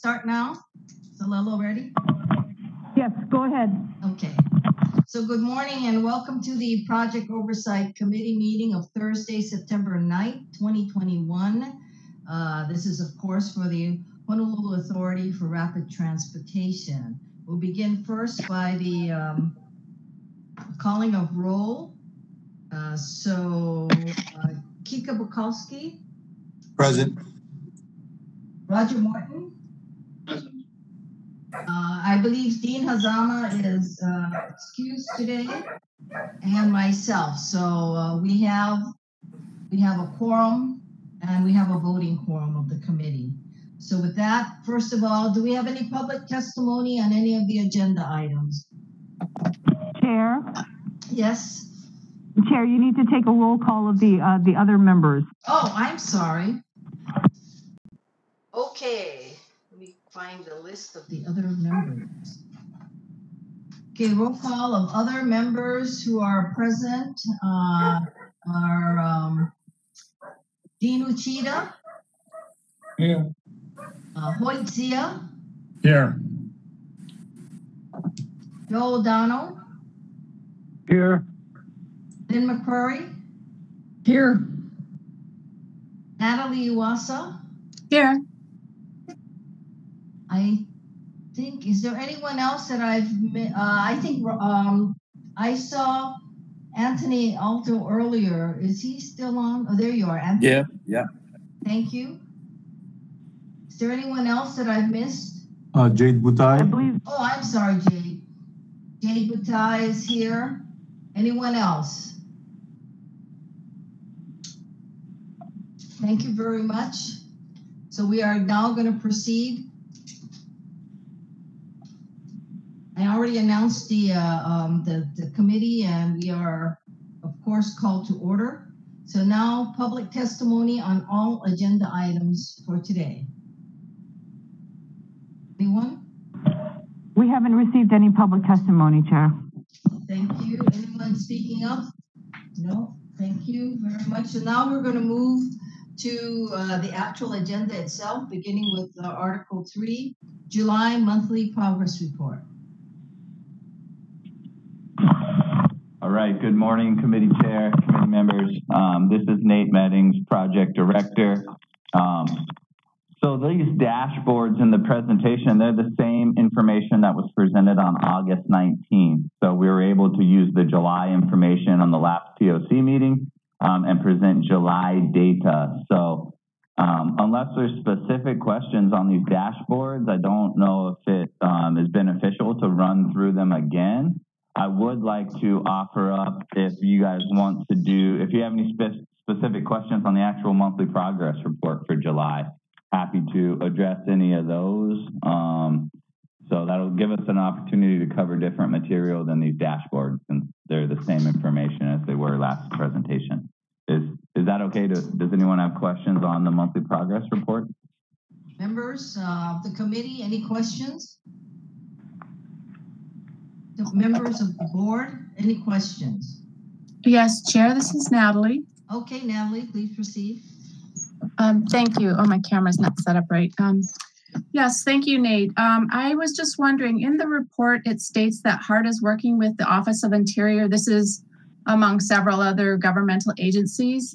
start now? Is Alelo ready? Yes, go ahead. Okay. So good morning and welcome to the Project Oversight Committee meeting of Thursday, September 9th, 2021. This is, of course, for the Honolulu Authority for Rapid Transportation. We'll begin first by the calling of roll. Kika Bukowski. Present. Roger Martin. Present. I believe Dean Hazama is excused today, and myself. So we have a quorum, and we have a voting quorum of the committee. So with that, first of all, do we have any public testimony on any of the agenda items? Chair? Yes? Chair, you need to take a roll call of the other members. Oh, I'm sorry. Okay, let me find the list of the other members. Okay, roll call of other members who are present are Dean Uchida. Yeah. Hoyt Zia. Here. Joe O'Donnell. Here. Lynn McCrory. Here. Natalie Iwasa. Here. I think, is there anyone else that I've met? I think I saw Anthony Alto earlier. Is he still on? Oh, there you are, Anthony. Yeah, yeah. Thank you. Is there anyone else that I've missed? Jade Butay. I believe. Oh, I'm sorry, Jade. Jade Butay is here. Anyone else? Thank you very much. So we are now going to proceed. I already announced the committee, and we are, of course, called to order. So now public testimony on all agenda items for today. Anyone? We haven't received any public testimony, Chair. Thank you. Anyone speaking up? No, thank you very much. So now we're going to move to the actual agenda itself, beginning with Article 3, July Monthly Progress Report. All right. Good morning, Committee Chair, committee members. This is Nate Meddings, Project Director. So these dashboards in the presentation, they're the same information that was presented on August 19th. So we were able to use the July information on the last POC meeting and present July data. So unless there's specific questions on these dashboards, I don't know if it is beneficial to run through them again. I would like to offer up if you guys want to do, if you have any specific questions on the actual monthly progress report for July. Happy to address any of those. So that'll give us an opportunity to cover different material than these dashboards, since they're the same information as they were last presentation. Is that okay? Does anyone have questions on the monthly progress report? Members of the committee, any questions? The members of the board, any questions? Yes, Chair, this is Natalie. Okay, Natalie, please proceed. Thank you. Oh, my camera's not set up right. Yes, thank you, Nate. I was just wondering, in the report, it states that HART is working with the Office of Interior. This is among several other governmental agencies.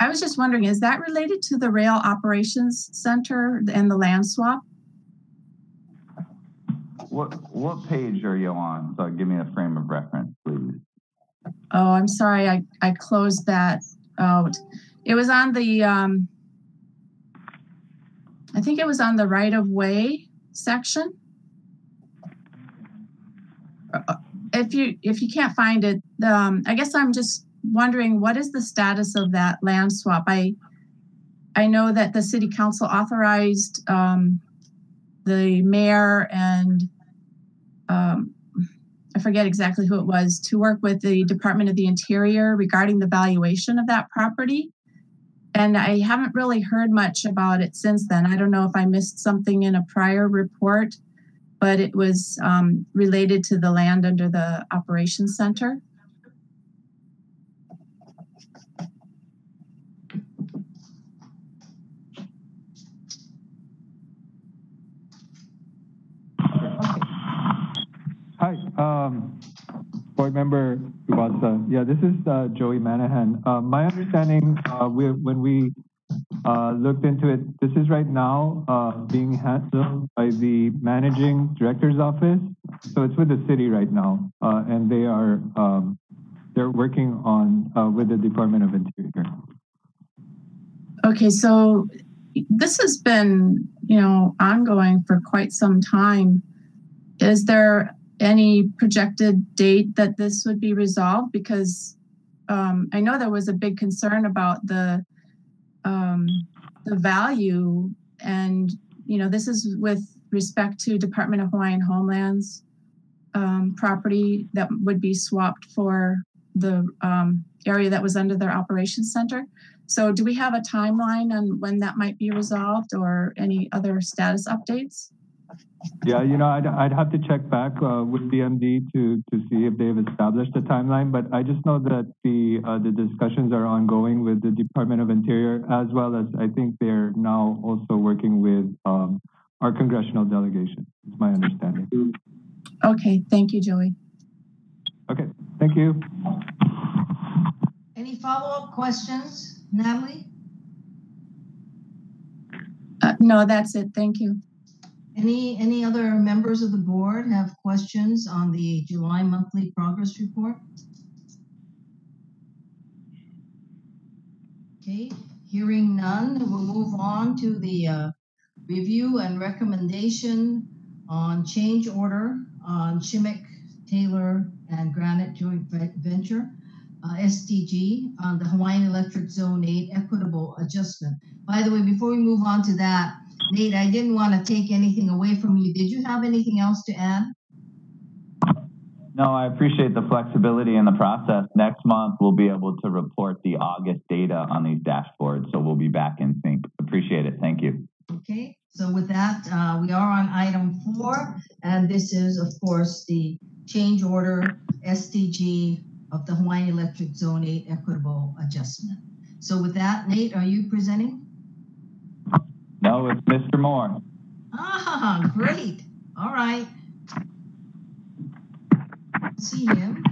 I was just wondering, is that related to the Rail Operations Center and the land swap? What page are you on? So give me a frame of reference, please. Oh, I'm sorry. I closed that out. It was on the, I think it was on the right-of-way section. If you can't find it, I guess I'm just wondering, what is the status of that land swap? I know that the city council authorized the mayor and I forget exactly who it was to work with the Department of the Interior regarding the valuation of that property. And I haven't really heard much about it since then. I don't know if I missed something in a prior report, but it was related to the land under the operations center. Hi, board member Iwasa. Yeah, this is Joey Manahan. My understanding, when we looked into it, this is right now being handled by the managing director's office. So it's with the city right now, and they are they're working on with the Department of Interior. Okay, so this has been, you know, ongoing for quite some time. Is there any projected date that this would be resolved? Because I know there was a big concern about the value, and you know, this is with respect to Department of Hawaiian Homelands property that would be swapped for the area that was under their operations center. So do we have a timeline on when that might be resolved, or any other status updates? Yeah, you know, I'd have to check back with DMD to see if they've established a timeline, but I just know that the discussions are ongoing with the Department of Interior, as well as I think they're now also working with our congressional delegation. It's my understanding. Okay, thank you, Joey. Okay, thank you. Any follow-up questions, Natalie? No, that's it. Thank you. Any other members of the board have questions on the July monthly progress report? Okay, hearing none, we'll move on to the review and recommendation on change order on Shimmick, Taylor, and Granite Joint Venture, SDG, on the Hawaiian Electric Zone 8 Equitable Adjustment. By the way, before we move on to that, Nate, I didn't want to take anything away from you. Did you have anything else to add? No, I appreciate the flexibility in the process. Next month, we'll be able to report the August data on these dashboards, so we'll be back in sync. Appreciate it. Thank you. Okay. So with that, we are on item 4, and this is, of course, the change order SDG of the Hawaiian Electric Zone 8 Equitable Adjustment. So with that, Nate, are you presenting? No, it's Mr. Moore. Ah, great. All right. See him.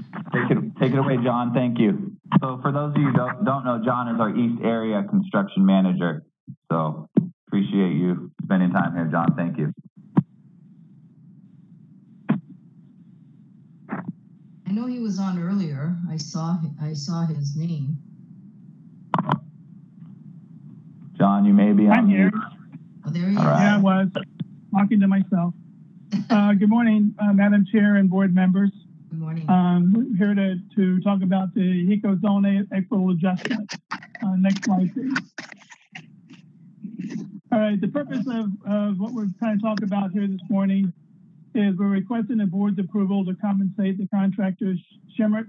Take it away, John. Thank you. So for those of you who don't know, John is our East Area Construction Manager. So appreciate you spending time here, John. Thank you. I know he was on earlier. I saw his name. John, you may be on. I'm here. Oh, there he is. Right. Yeah, I was talking to myself. Good morning, Madam Chair and board members. Good morning. I'm here to talk about the HECO Zone 8 Equitable Adjustment. Next slide, please. All right, the purpose of what we're trying to talk about here this morning is we're requesting the board's approval to compensate the contractors Shimmick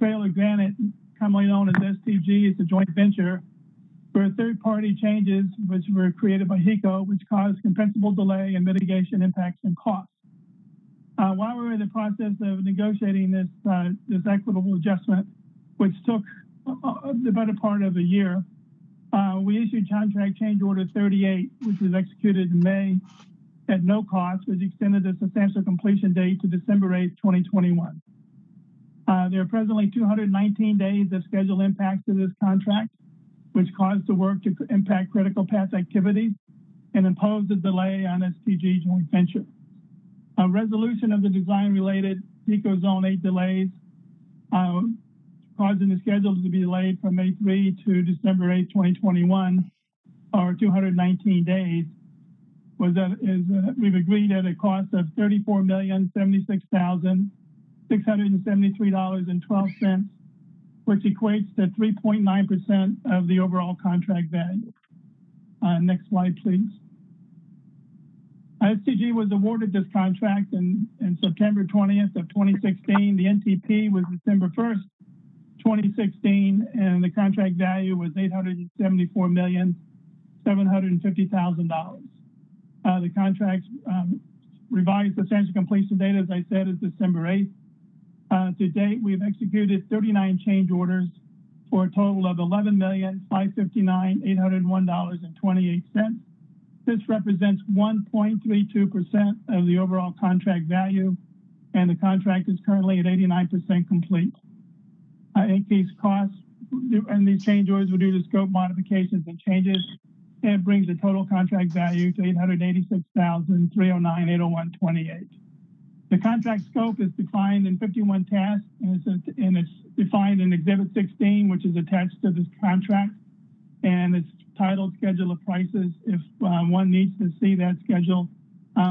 Taylor Granite, commonly known as STG. It's a joint venture for third-party changes which were created by HECO, which caused compensable delay and mitigation impacts and costs. While we were in the process of negotiating this equitable adjustment, which took the better part of a year, we issued Contract Change Order 38, which was executed in May at no cost, which extended the substantial completion date to December 8, 2021. There are presently 219 days of scheduled impacts to this contract, which caused the work to impact critical path activities and imposed a delay on STG joint venture. A resolution of the design-related HECO Zone 8 delays, causing the schedule to be delayed from May 3 to December 8, 2021, or 219 days, we've agreed at a cost of $34,076,673.12, which equates to 3.9% of the overall contract value. Next slide, please. STG was awarded this contract in September 20th of 2016. The NTP was December 1st, 2016, and the contract value was $874,750,000. The contract's revised substantial completion date, as I said, is December 8th. To date, we've executed 39 change orders for a total of $11,559,801.28. This represents 1.32% of the overall contract value and the contract is currently at 89% complete. Increased costs and these change orders were due to scope modifications and changes, and brings the total contract value to $886,309,801.28. The contract scope is defined in 51 tasks, and it's defined in Exhibit 16, which is attached to this contract, and it's titled Schedule of Prices. If one needs to see that schedule,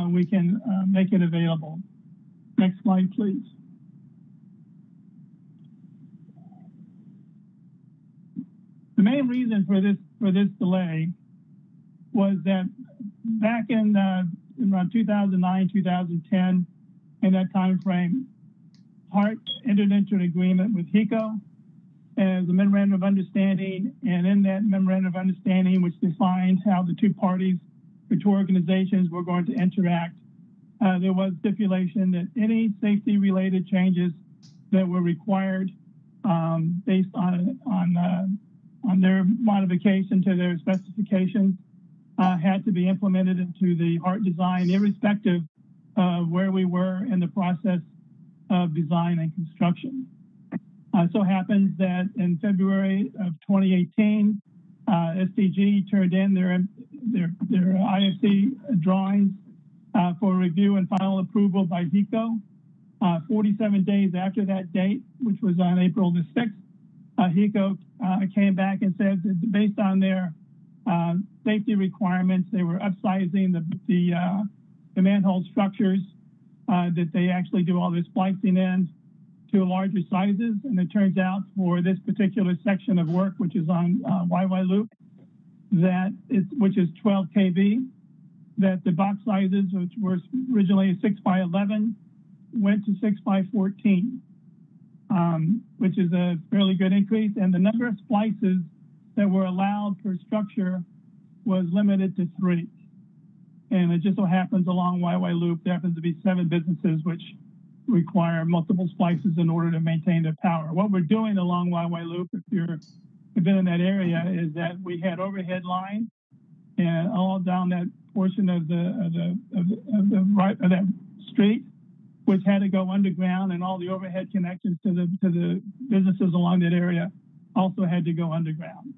we can make it available. Next slide, please. The main reason for this delay was that back in around 2009, 2010, in that time frame, Hart entered into an agreement with HECO as a memorandum of understanding, and in that memorandum of understanding, which defined how the two parties, the two organizations, were going to interact, there was stipulation that any safety-related changes that were required based on their modification to their specifications had to be implemented into the Hart design, irrespective of where we were in the process of design and construction. It so happens that in February of 2018, STG turned in their IFC drawings for review and final approval by HECO. 47 days after that date, which was on April the 6th, HECO came back and said that based on their safety requirements, they were upsizing the manhole structures that they actually do all their splicing in to larger sizes. And it turns out for this particular section of work, which is on YY Loop, which is 12 kV, that the box sizes, which were originally 6x11, went to 6x14. Which is a fairly good increase, and the number of splices that were allowed per structure was limited to 3. And it just so happens along YY Loop, there happens to be 7 businesses which require multiple splices in order to maintain their power. What we're doing along YY Loop, if you've been in that area, is that we had overhead lines, and all down that portion of that street, which had to go underground, and all the overhead connections to the businesses along that area also had to go underground.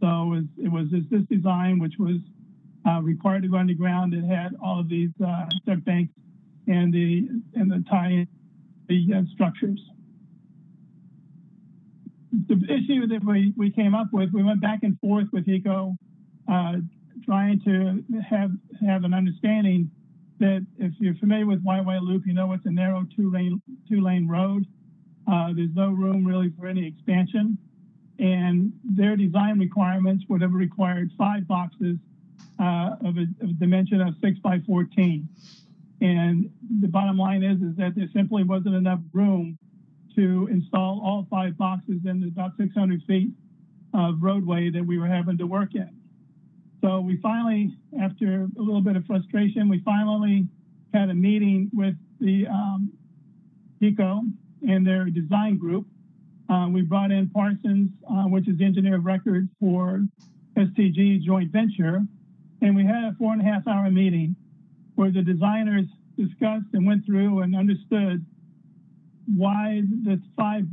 So it was this design, which was required to go underground. It had all of these step banks and the tie-in structures. The issue that we came up with, we went back and forth with HECO, trying to have an understanding that if you're familiar with YY Loop, you know it's a narrow two-lane road. There's no room really for any expansion. And their design requirements would have required 5 boxes of a dimension of 6x14. And the bottom line is that there simply wasn't enough room to install all 5 boxes in the about 600 feet of roadway that we were having to work in. So we finally, after a little bit of frustration, we finally had a meeting with the HECO and their design group. We brought in Parsons, which is the engineer of record for STG joint venture, and we had a 4.5-hour meeting where the designers discussed and went through and understood why the five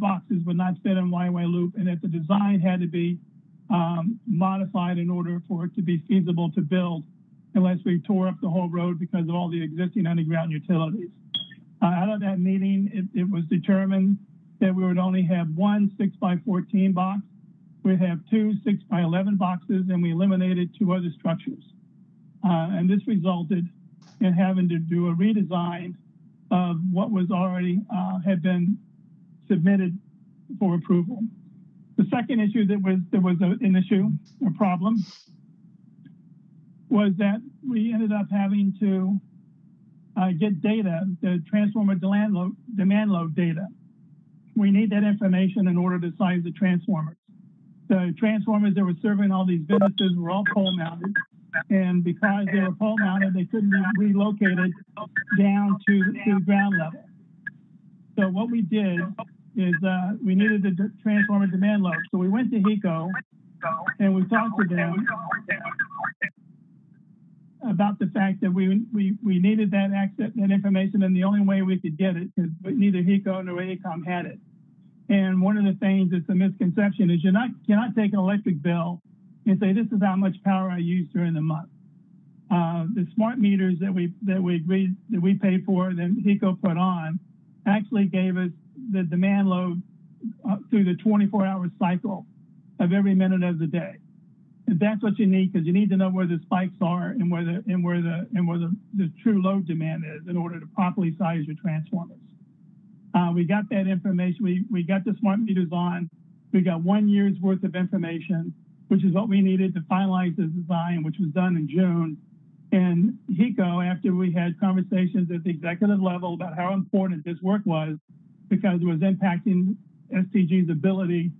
boxes would not fit in YY Loop, and that the design had to be modified in order for it to be feasible to build, unless we tore up the whole road because of all the existing underground utilities. Out of that meeting, it was determined that we would only have one 6x14 box, we'd have two 6x11 boxes, and we eliminated 2 other structures. And this resulted in having to do a redesign of what was already had been submitted for approval. The second issue that was a problem, was that we ended up having to get data, the transformer demand load data. We need that information in order to size the transformers. The transformers that were serving all these businesses were all pole mounted, and because they were pole mounted, they couldn't be relocated down to the ground level. So what we did is we needed the transformer demand load. So we went to HECO and we talked to them about the fact that we needed that access, that information, and the only way we could get it, because neither HECO nor AECOM had it. And one of the things that's a misconception is you cannot take an electric bill and say this is how much power I used during the month. The smart meters that we paid for, that HECO put on, actually gave us the demand load through the 24-hour cycle of every minute of the day. And that's what you need, because you need to know where the spikes are and where the true load demand is in order to properly size your transformers. We got that information. We got the smart meters on. We got 1 year's worth of information, which is what we needed to finalize the design, which was done in June. And HECO, after we had conversations at the executive level about how important this work was, because it was impacting STG's ability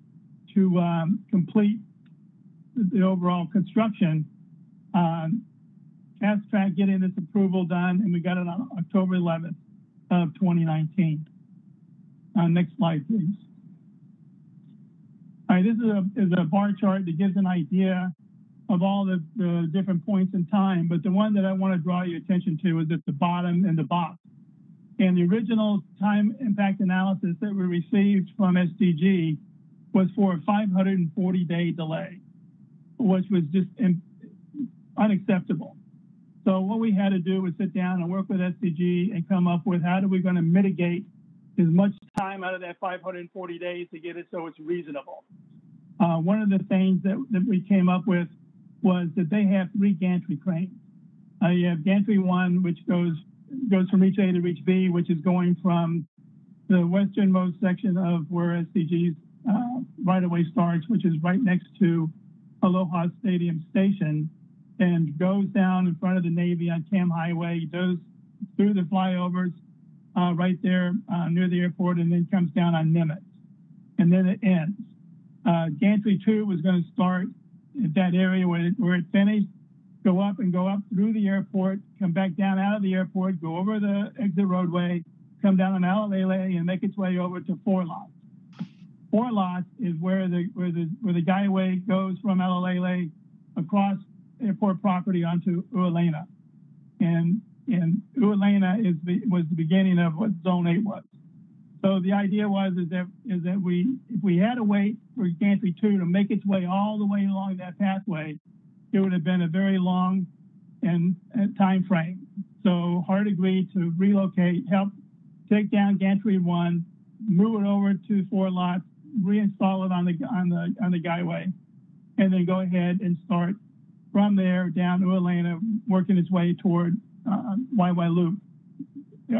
to complete the overall construction, fast-tracked getting this approval done, and we got it on October 11th of 2019. Next slide, please. All right, this is a bar chart that gives an idea of all the different points in time, but the one that I want to draw your attention to is at the bottom in the box. And the original time impact analysis that we received from SDG was for a 540-day delay, which was just unacceptable. So what we had to do was sit down and work with SDG and come up with how are we going to mitigate as much time out of that 540 days to get it so it's reasonable. One of the things that we came up with was that they have 3 gantry cranes. You have gantry 1, which goes from reach A to reach B, which is going from the westernmost section of where SDG's right-of-way starts, which is right next to Aloha Stadium Station, and goes down in front of the Navy on Cam Highway, goes through the flyovers right there near the airport, and then comes down on Nimitz, and then it ends. Gantry 2 was going to start at that area where it finished, go up through the airport, come back down out of the airport, go over the exit roadway, come down on Alalele, and make its way over to 4 lots. 4 lots is where the guideway goes from Alalele across airport property onto Ualena, and Ualena was the beginning of what Zone 8 was. So the idea is that if we had to wait for Gantry 2 to make its way all the way along that pathway, it would have been a very long time frame. So Hart agreed to relocate, help take down Gantry 1, move it over to 4 lots, reinstall it on the guideway, and then go ahead and start from there down to Ualena, working its way toward YY Loop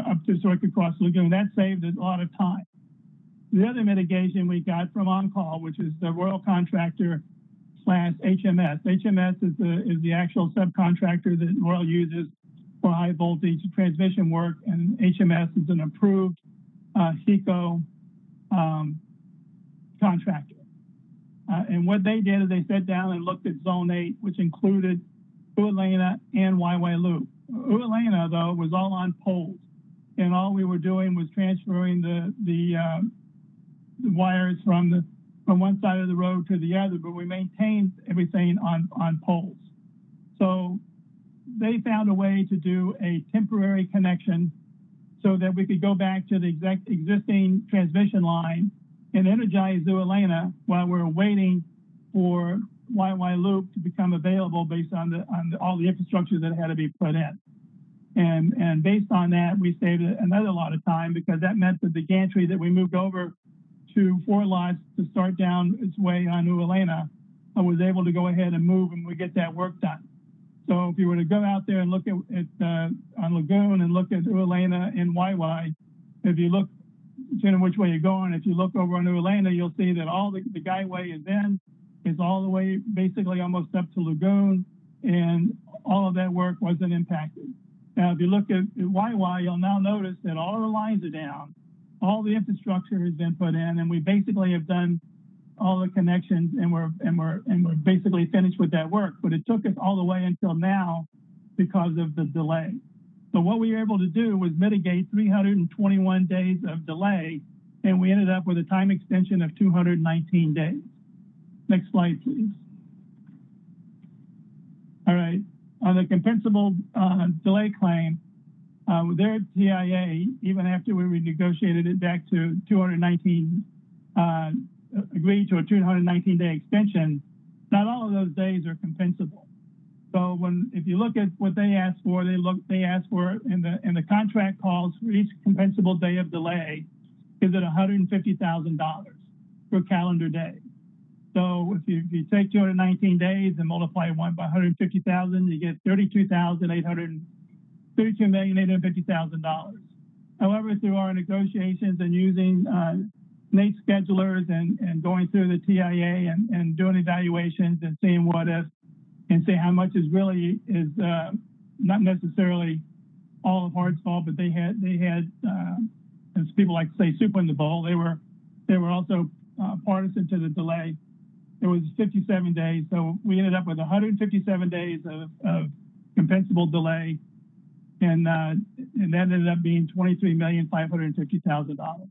up to so it could cross Lagoon. That saved a lot of time. The other mitigation we got from on-call, which is the Royal Contractor / HMS. HMS is the actual subcontractor that Royal uses for high voltage transmission work, and HMS is an approved HECO contractor. And what they did is they sat down and looked at Zone 8, which included Ualena and YY Loop. Ualena, though, was all on poles, and all we were doing was transferring the wires from one side of the road to the other, but we maintained everything on poles. So they found a way to do a temporary connection so that we could go back to the existing transmission line and energize Ualena while we're waiting for YY Loop to become available based on all the infrastructure that had to be put in. And based on that, we saved another lot of time, because that meant that the gantry that we moved over to 4 lots to start down its way on Ualena, I was able to go ahead and move, and we get that work done. So if you were to go out there and look at on Lagoon and look at Ualena and YY, if you look, depending on which way you're going, if you look over on Ualena, you'll see that all the guideway is in, it's all the way basically almost up to Lagoon, and all of that work wasn't impacted. Now, if you look at YY, you'll now notice that all the lines are down, all the infrastructure has been put in, and we basically have done all the connections, and we're basically finished with that work. But it took us all the way until now because of the delay. So what we were able to do was mitigate 321 days of delay, and we ended up with a time extension of 219 days. Next slide, please. All right. On the compensable delay claim, their TIA, even after we renegotiated it back to 219, agreed to a 219-day extension, not all of those days are compensable. So if you look at what they asked for, they asked for in the contract calls for each compensable day of delay is at $150,000 per calendar day. So if you take 219 days and multiply one by 150,000, you get $32,850,000. However, through our negotiations and using Nate's schedulers and going through the TIA and doing evaluations and seeing what if and see how much is really is not necessarily all of Hart's fault, but they had as people like to say, soup in the bowl. They were also partisan to the delay. It was 57 days, so we ended up with 157 days of compensable delay, and that ended up being $23,550,000.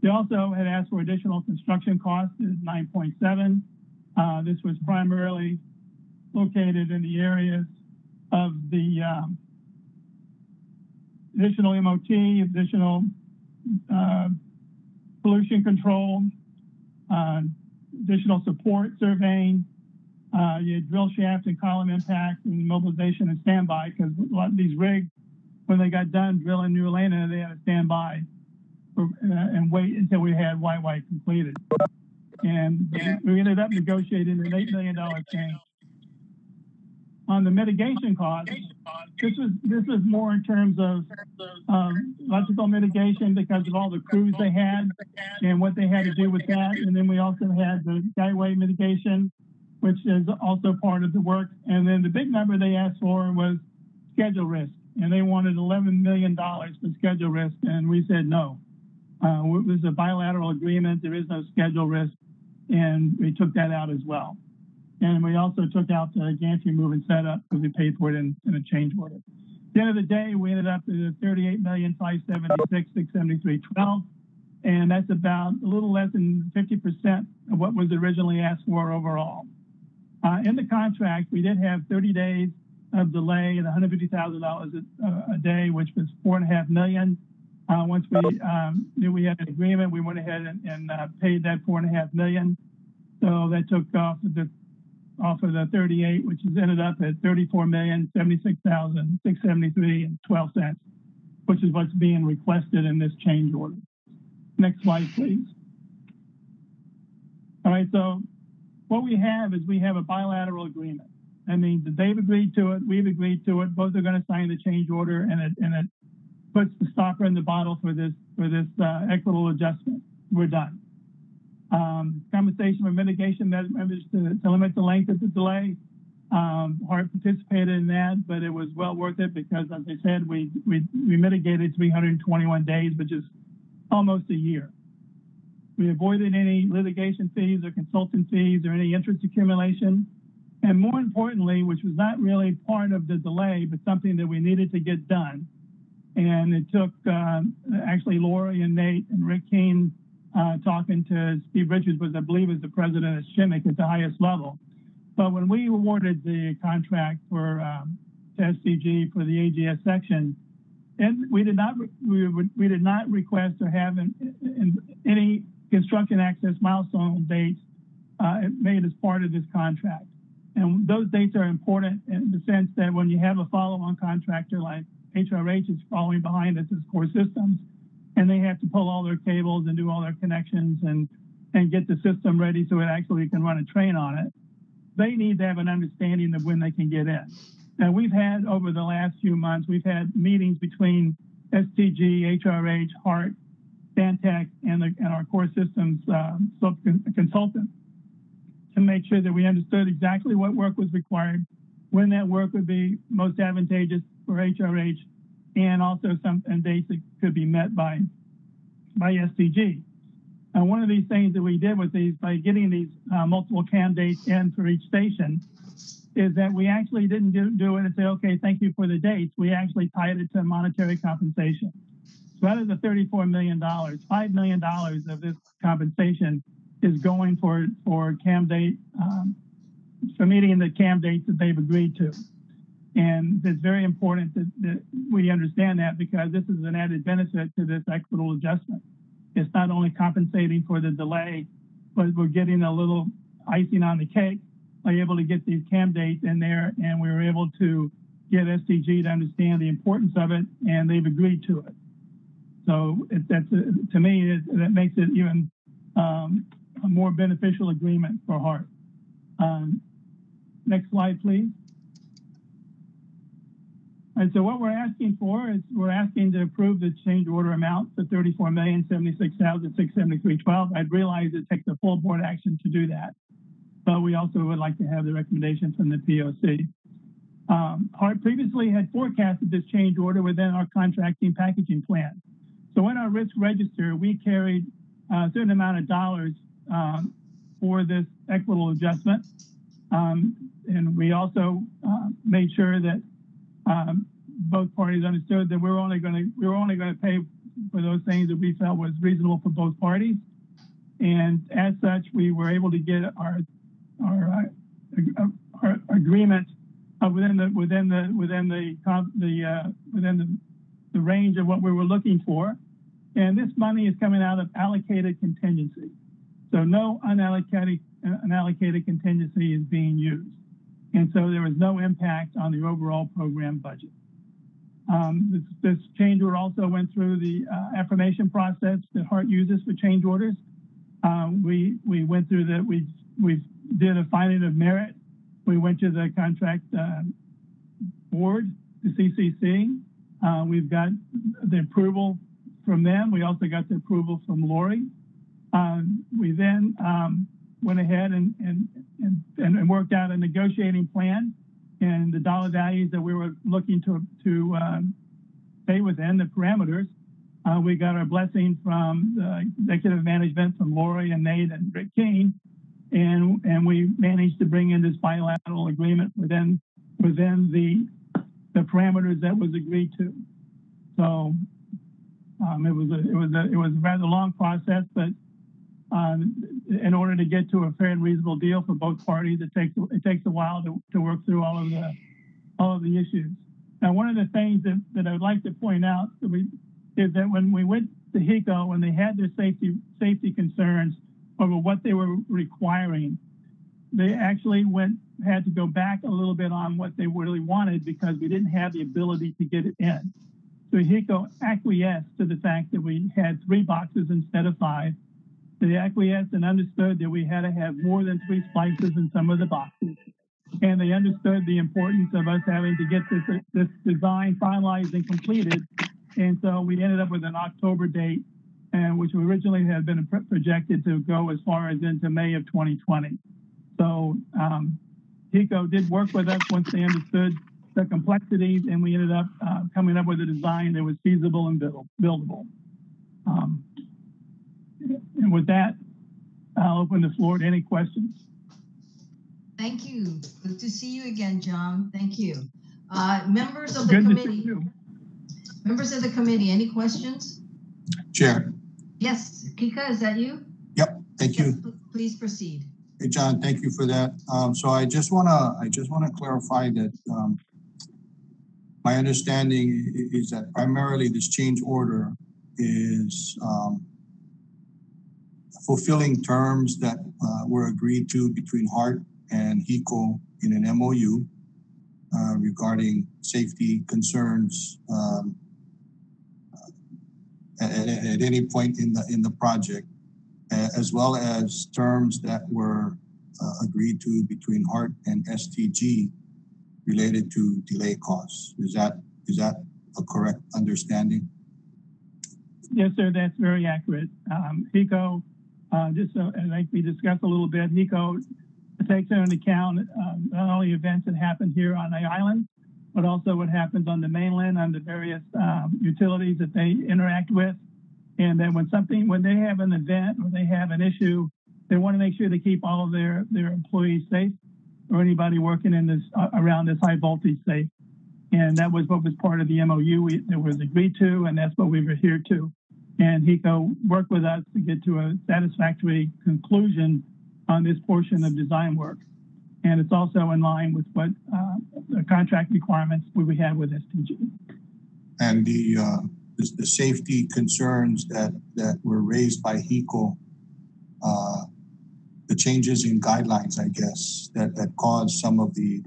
They also had asked for additional construction costs, is 9.7. This was primarily located in the areas of the additional MOT, additional pollution control, additional support surveying, you had drill shaft and column impact and mobilization and standby, because a lot of these rigs, when they got done drilling New Ualena, they had to stand by and wait until we had YY completed. And we ended up negotiating an $8 million change. On the mitigation cost, this was more in terms of electrical mitigation because of all the crews they had and what they had to do with that. And then we also had the skyway mitigation, which is also part of the work. And then the big number they asked for was schedule risk, and they wanted $11 million for schedule risk, and we said no. It was a bilateral agreement. There is no schedule risk, and we took that out as well. And we also took out the gantry move and setup because we paid for it in a change order. At the end of the day, we ended up at $38,576,673.12, and that's about a little less than 50% of what was originally asked for overall. In the contract, we did have 30 days of delay and $150,000 a day, which was $4.5 million. Once we knew we had an agreement, we went ahead and paid that $4.5 million. So that took off the 38, which has ended up at $34,076,673.12, which is what's being requested in this change order. Next slide, please. All right, so what we have is we have a bilateral agreement. I mean, they've agreed to it, we've agreed to it, both are going to sign the change order, and it puts the stopper in the bottle for this equitable adjustment. We're done. Compensation or mitigation measures to limit the length of the delay. Hart participated in that, but it was well worth it because, as I said, we mitigated 321 days, which is almost a year. We avoided any litigation fees or consultant fees or any interest accumulation. And more importantly, which was not really part of the delay, but something that we needed to get done. And it took actually Lori and Nate and Rick Keane talking to Steve Richards, was I believe was the president of Shimmick at the highest level. But when we awarded the contract for to SCG for the AGS section, and we did not request or have any construction access milestone dates made as part of this contract. And those dates are important in the sense that when you have a follow-on contractor like HRH is following behind us as Core Systems, and they have to pull all their cables and do all their connections and get the system ready so it actually can run a train on it. They need to have an understanding of when they can get in. Now, we've had, over the last few months, we've had meetings between STG, HRH, HART, Stantec, and our Core Systems consultant to make sure that we understood exactly what work was required, when that work would be most advantageous for HRH, and also some dates that could be met by STG. And one of these things that we did with these, by getting these multiple CAM dates in for each station, is that we actually didn't do it and say, okay, thank you for the dates. We actually tied it to monetary compensation. So out of the $34 million, $5 million of this compensation is going for CAM date, for meeting the CAM dates that they've agreed to. And it's very important that we understand that, because this is an added benefit to this equitable adjustment. It's not only compensating for the delay, but we're getting a little icing on the cake by able to get these CAM dates in there, and we were able to get SDG to understand the importance of it, and they've agreed to it. So to me, that makes it even a more beneficial agreement for Hart. Next slide, please. And so what we're asking for is we're asking to approve the change order amount to $34,076,673.12. I'd realize it takes a full board action to do that, but we also would like to have the recommendation from the POC. Hart previously had forecasted this change order within our contracting packaging plan. So in our risk register, we carried a certain amount of dollars for this equitable adjustment. And we also made sure that both parties understood that we were only going to pay for those things that we felt was reasonable for both parties, and as such, we were able to get our agreement within the range of what we were looking for, and this money is coming out of allocated contingency, so no unallocated contingency is being used. And so there was no impact on the overall program budget. This change order also went through the affirmation process that Hart uses for change orders. We went through that. We did a finding of merit. We went to the contract board, the CCC. We've got the approval from them. We also got the approval from Lori. We then went ahead and worked out a negotiating plan and the dollar values that we were looking to stay within the parameters. We got our blessing from the executive management, from Lori and Nate and Rick Keane, and we managed to bring in this bilateral agreement within the parameters that was agreed to. So it was a rather long process, but in order to get to a fair and reasonable deal for both parties, it takes a while to work through all of the issues. Now, one of the things that I would like to point out is that when we went to HECO, when they had their safety concerns over what they were requiring, they actually had to go back a little bit on what they really wanted, because we didn't have the ability to get it in. So HECO acquiesced to the fact that we had 3 boxes instead of 5. They acquiesced and understood that we had to have more than 3 splices in some of the boxes. And they understood the importance of us having to get this design finalized and completed. And so we ended up with an October date, which originally had been projected to go as far as into May of 2020. So HECO did work with us once they understood the complexities, and we ended up coming up with a design that was feasible and buildable. And with that, I'll open the floor to any questions. Thank you. Good to see you again, John. Thank you. Members of the committee. Members of the committee, any questions? Chair. Yes, Kika, is that you? Yep. Thank you. Yes, please proceed. Hey, John. Thank you for that. So I just wanna clarify that my understanding is that primarily this change order is fulfilling terms that were agreed to between Hart and HECO in an MOU regarding safety concerns at any point in the project, as well as terms that were agreed to between Hart and STG related to delay costs. Is that a correct understanding? Yes, sir. That's very accurate. HECO. Just so, like we discussed a little bit, HECO takes into account not only events that happen here on the island, but also what happens on the mainland, on the various utilities that they interact with. And then when they have an event or they have an issue, they want to make sure they keep all of their employees safe, or anybody working in this around this high voltage safe. And that was what was part of the MOU that was agreed to, and that's what we've adhered to. And HECO worked with us to get to a satisfactory conclusion on this portion of design work. And it's also in line with what the contract requirements we had with STG. And the safety concerns that were raised by HECO, the changes in guidelines, I guess, that caused some of the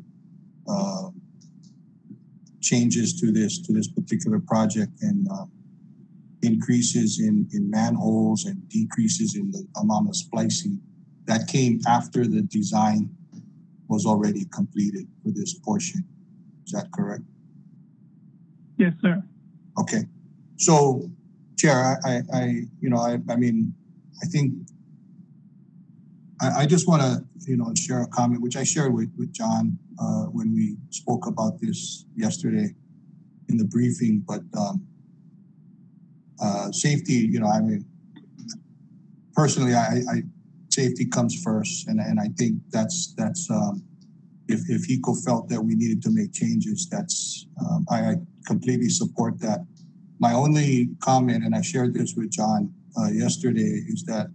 changes to this particular project, and increases in manholes and decreases in the amount of splicing, that came after the design was already completed for this portion. Is that correct? Yes, sir. Okay. So, Chair, I just want to, share a comment, which I shared with John when we spoke about this yesterday in the briefing. But safety, personally, safety comes first, and I think that's if HECO felt that we needed to make changes, that's I completely support that. My only comment, and I shared this with John yesterday, is that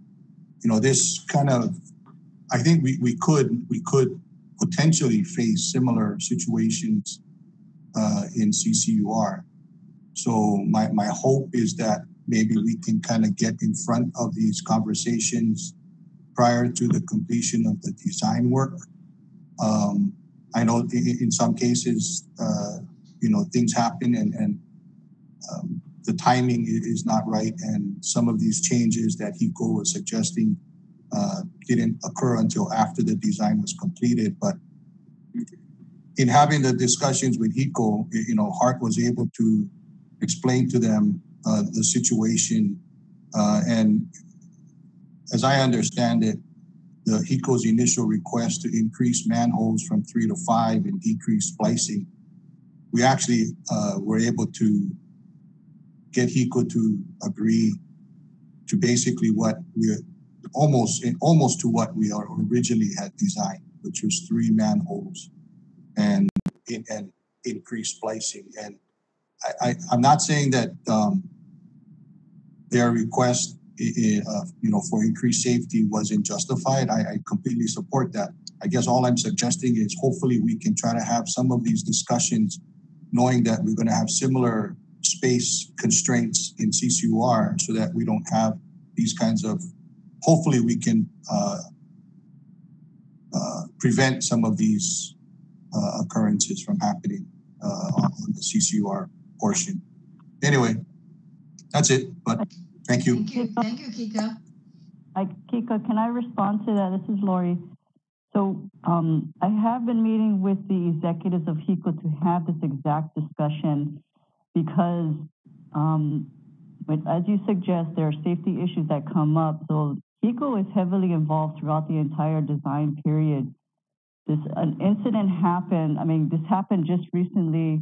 this kind of, I think we could potentially face similar situations in CCUR. So my hope is that maybe we can kind of get in front of these conversations prior to the completion of the design work. I know in some cases, things happen and the timing is not right. And some of these changes that HECO was suggesting didn't occur until after the design was completed. But in having the discussions with HECO, Hart was able to explain to them the situation. And as I understand it, the HECO's initial request to increase manholes from 3 to 5 and decrease splicing, we actually were able to get HECO to agree to basically what we're almost to what we are originally had designed, which was 3 manholes and increased splicing. And I'm not saying that their request, for increased safety wasn't justified. I completely support that. I guess all I'm suggesting is hopefully we can try to have some of these discussions, knowing that we're going to have similar space constraints in CCUR, so that we don't have these kinds of, hopefully we can prevent some of these occurrences from happening on the CCUR portion. Anyway, that's it, but thank you. Thank you, Kika. Kika, can I respond to that? This is Lori. So I have been meeting with the executives of HECO to have this exact discussion, because as you suggest, there are safety issues that come up. So HECO is heavily involved throughout the entire design period. An incident happened. This happened just recently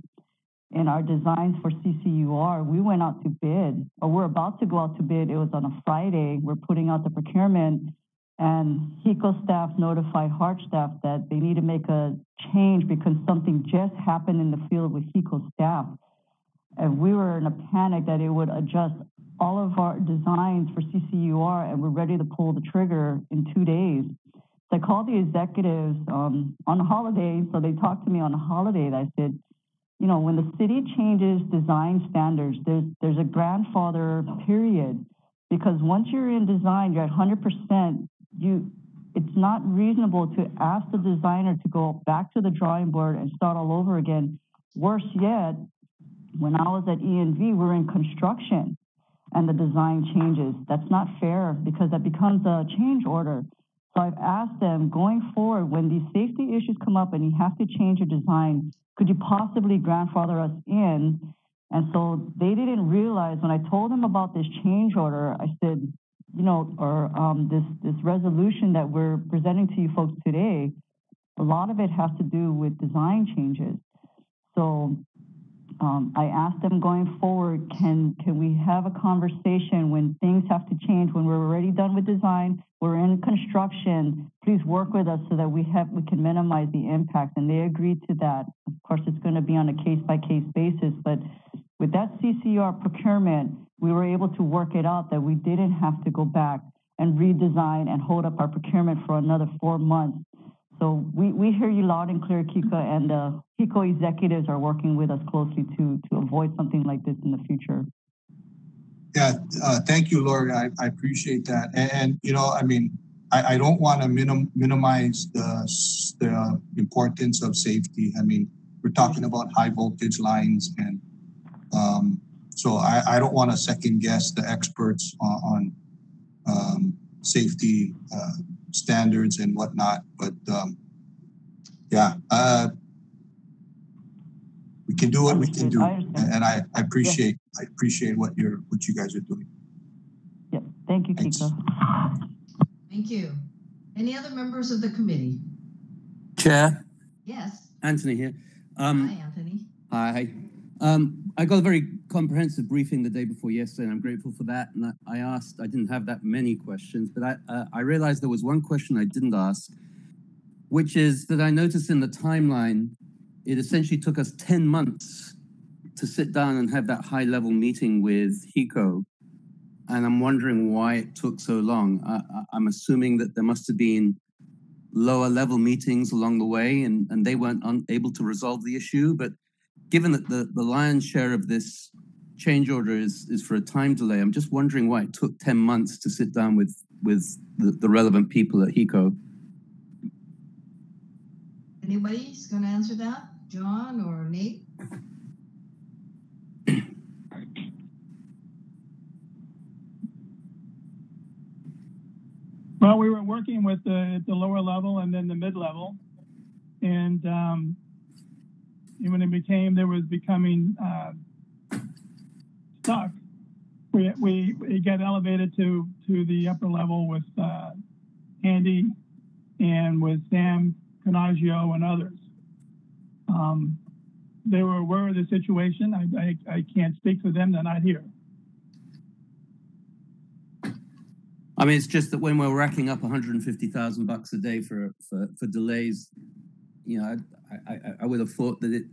in our designs for CCUR. We went out to bid, or we're about to go out to bid. It was on a Friday. We're putting out the procurement, and HECO staff notified HART staff that they need to make a change because something just happened in the field with HECO staff. And we were in a panic that it would adjust all of our designs for CCUR, and we're ready to pull the trigger in 2 days. So I called the executives on a holiday. So they talked to me on a holiday, and I said, when the city changes design standards, there's a grandfather period, because once you're in design, you're at 100%. It's not reasonable to ask the designer to go back to the drawing board and start all over again. Worse yet, when I was at ENV, we're in construction and the design changes. That's not fair, because that becomes a change order. So I've asked them, going forward, when these safety issues come up and you have to change your design, could you possibly grandfather us in? And so they didn't realize, when I told them about this change order, I said, this resolution that we're presenting to you folks today, a lot of it has to do with design changes. So I asked them, going forward, can we have a conversation when things have to change, when we're already done with design, we're in construction, please work with us so that we can minimize the impact. And they agreed to that. Of course, it's going to be on a case-by-case basis, but with that CCR procurement, we were able to work it out that we didn't have to go back and redesign and hold up our procurement for another 4 months. So we hear you loud and clear, Kika, and HECO executives are working with us closely to avoid something like this in the future. Yeah, thank you, Lori. I appreciate that. And you know, I mean, I don't want to minimize the importance of safety. I mean, we're talking about high voltage lines, and so I don't want to second guess the experts on safety standards and whatnot. But we can do what we can do, and I appreciate what you guys are doing. Yep. Thank you, Kika. Thank you. Any other members of the committee? Chair. Yes. Anthony here. Hi, Anthony. Hi. I got a very comprehensive briefing the day before yesterday, and I'm grateful for that. And I didn't have that many questions, but I realized there was one question I didn't ask, which is that I noticed in the timeline, it essentially took us 10 months to sit down and have that high-level meeting with HECO, and I'm wondering why it took so long. I'm assuming that there must have been lower-level meetings along the way, and they weren't able to resolve the issue. But given that the lion's share of this change order is for a time delay, I'm just wondering why it took 10 months to sit down with the relevant people at HECO. Anybody's going to answer that? John or Nate? Well, we were working with the lower level and then the mid-level, and when it becoming stuck, it got elevated to the upper level with Andy and with Sam Canaggio and others. They were aware of the situation. I can't speak for them; they're not here. I mean, it's just that when we're racking up $150,000 a day for delays, you know, I would have thought that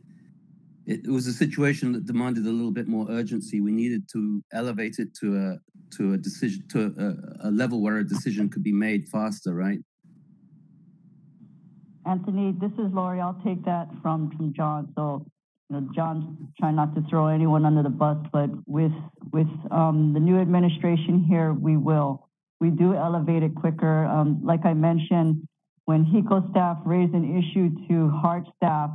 it was a situation that demanded a little bit more urgency. We needed to elevate it to a decision to a level where a decision could be made faster, right? Anthony, this is Lori. I'll take that from John. So, you know, John's trying not to throw anyone under the bus, but with the new administration here, we do elevate it quicker. Like I mentioned, when HECO staff raised an issue to HART staff,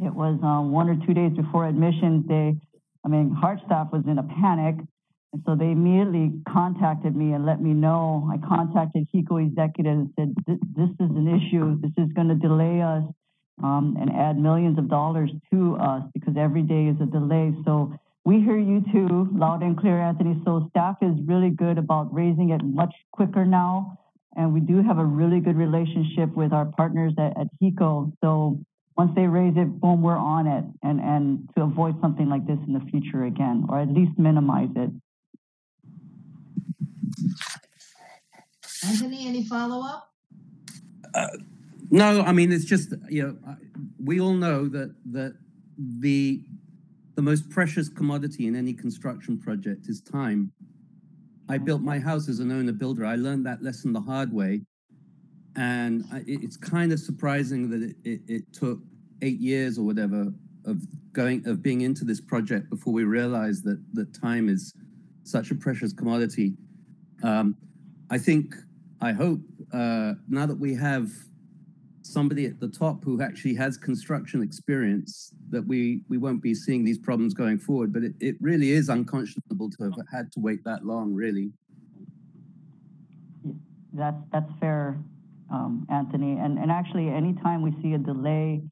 it was 1 or 2 days before admissions day. I mean, HART staff was in a panic, and so they immediately contacted me and let me know. I contacted HECO executives and said, this is an issue. This is going to delay us and add millions of dollars to us because every day is a delay. So we hear you too, loud and clear, Anthony. So staff is really good about raising it much quicker now. And we do have a really good relationship with our partners at HECO. So once they raise it, boom, we're on it. And to avoid something like this in the future again, or at least minimize it. Anthony, any follow-up? No, I mean, it's just, you know, we all know that the most precious commodity in any construction project is time. I built my house as an owner-builder. I learned that lesson the hard way. And it's kind of surprising that it took 8 years or whatever of being into this project before we realized that time is such a precious commodity. I hope, now that we have somebody at the top who actually has construction experience, that we won't be seeing these problems going forward. But it really is unconscionable to have had to wait that long, really. That's fair, Anthony. And actually, anytime we see a delay,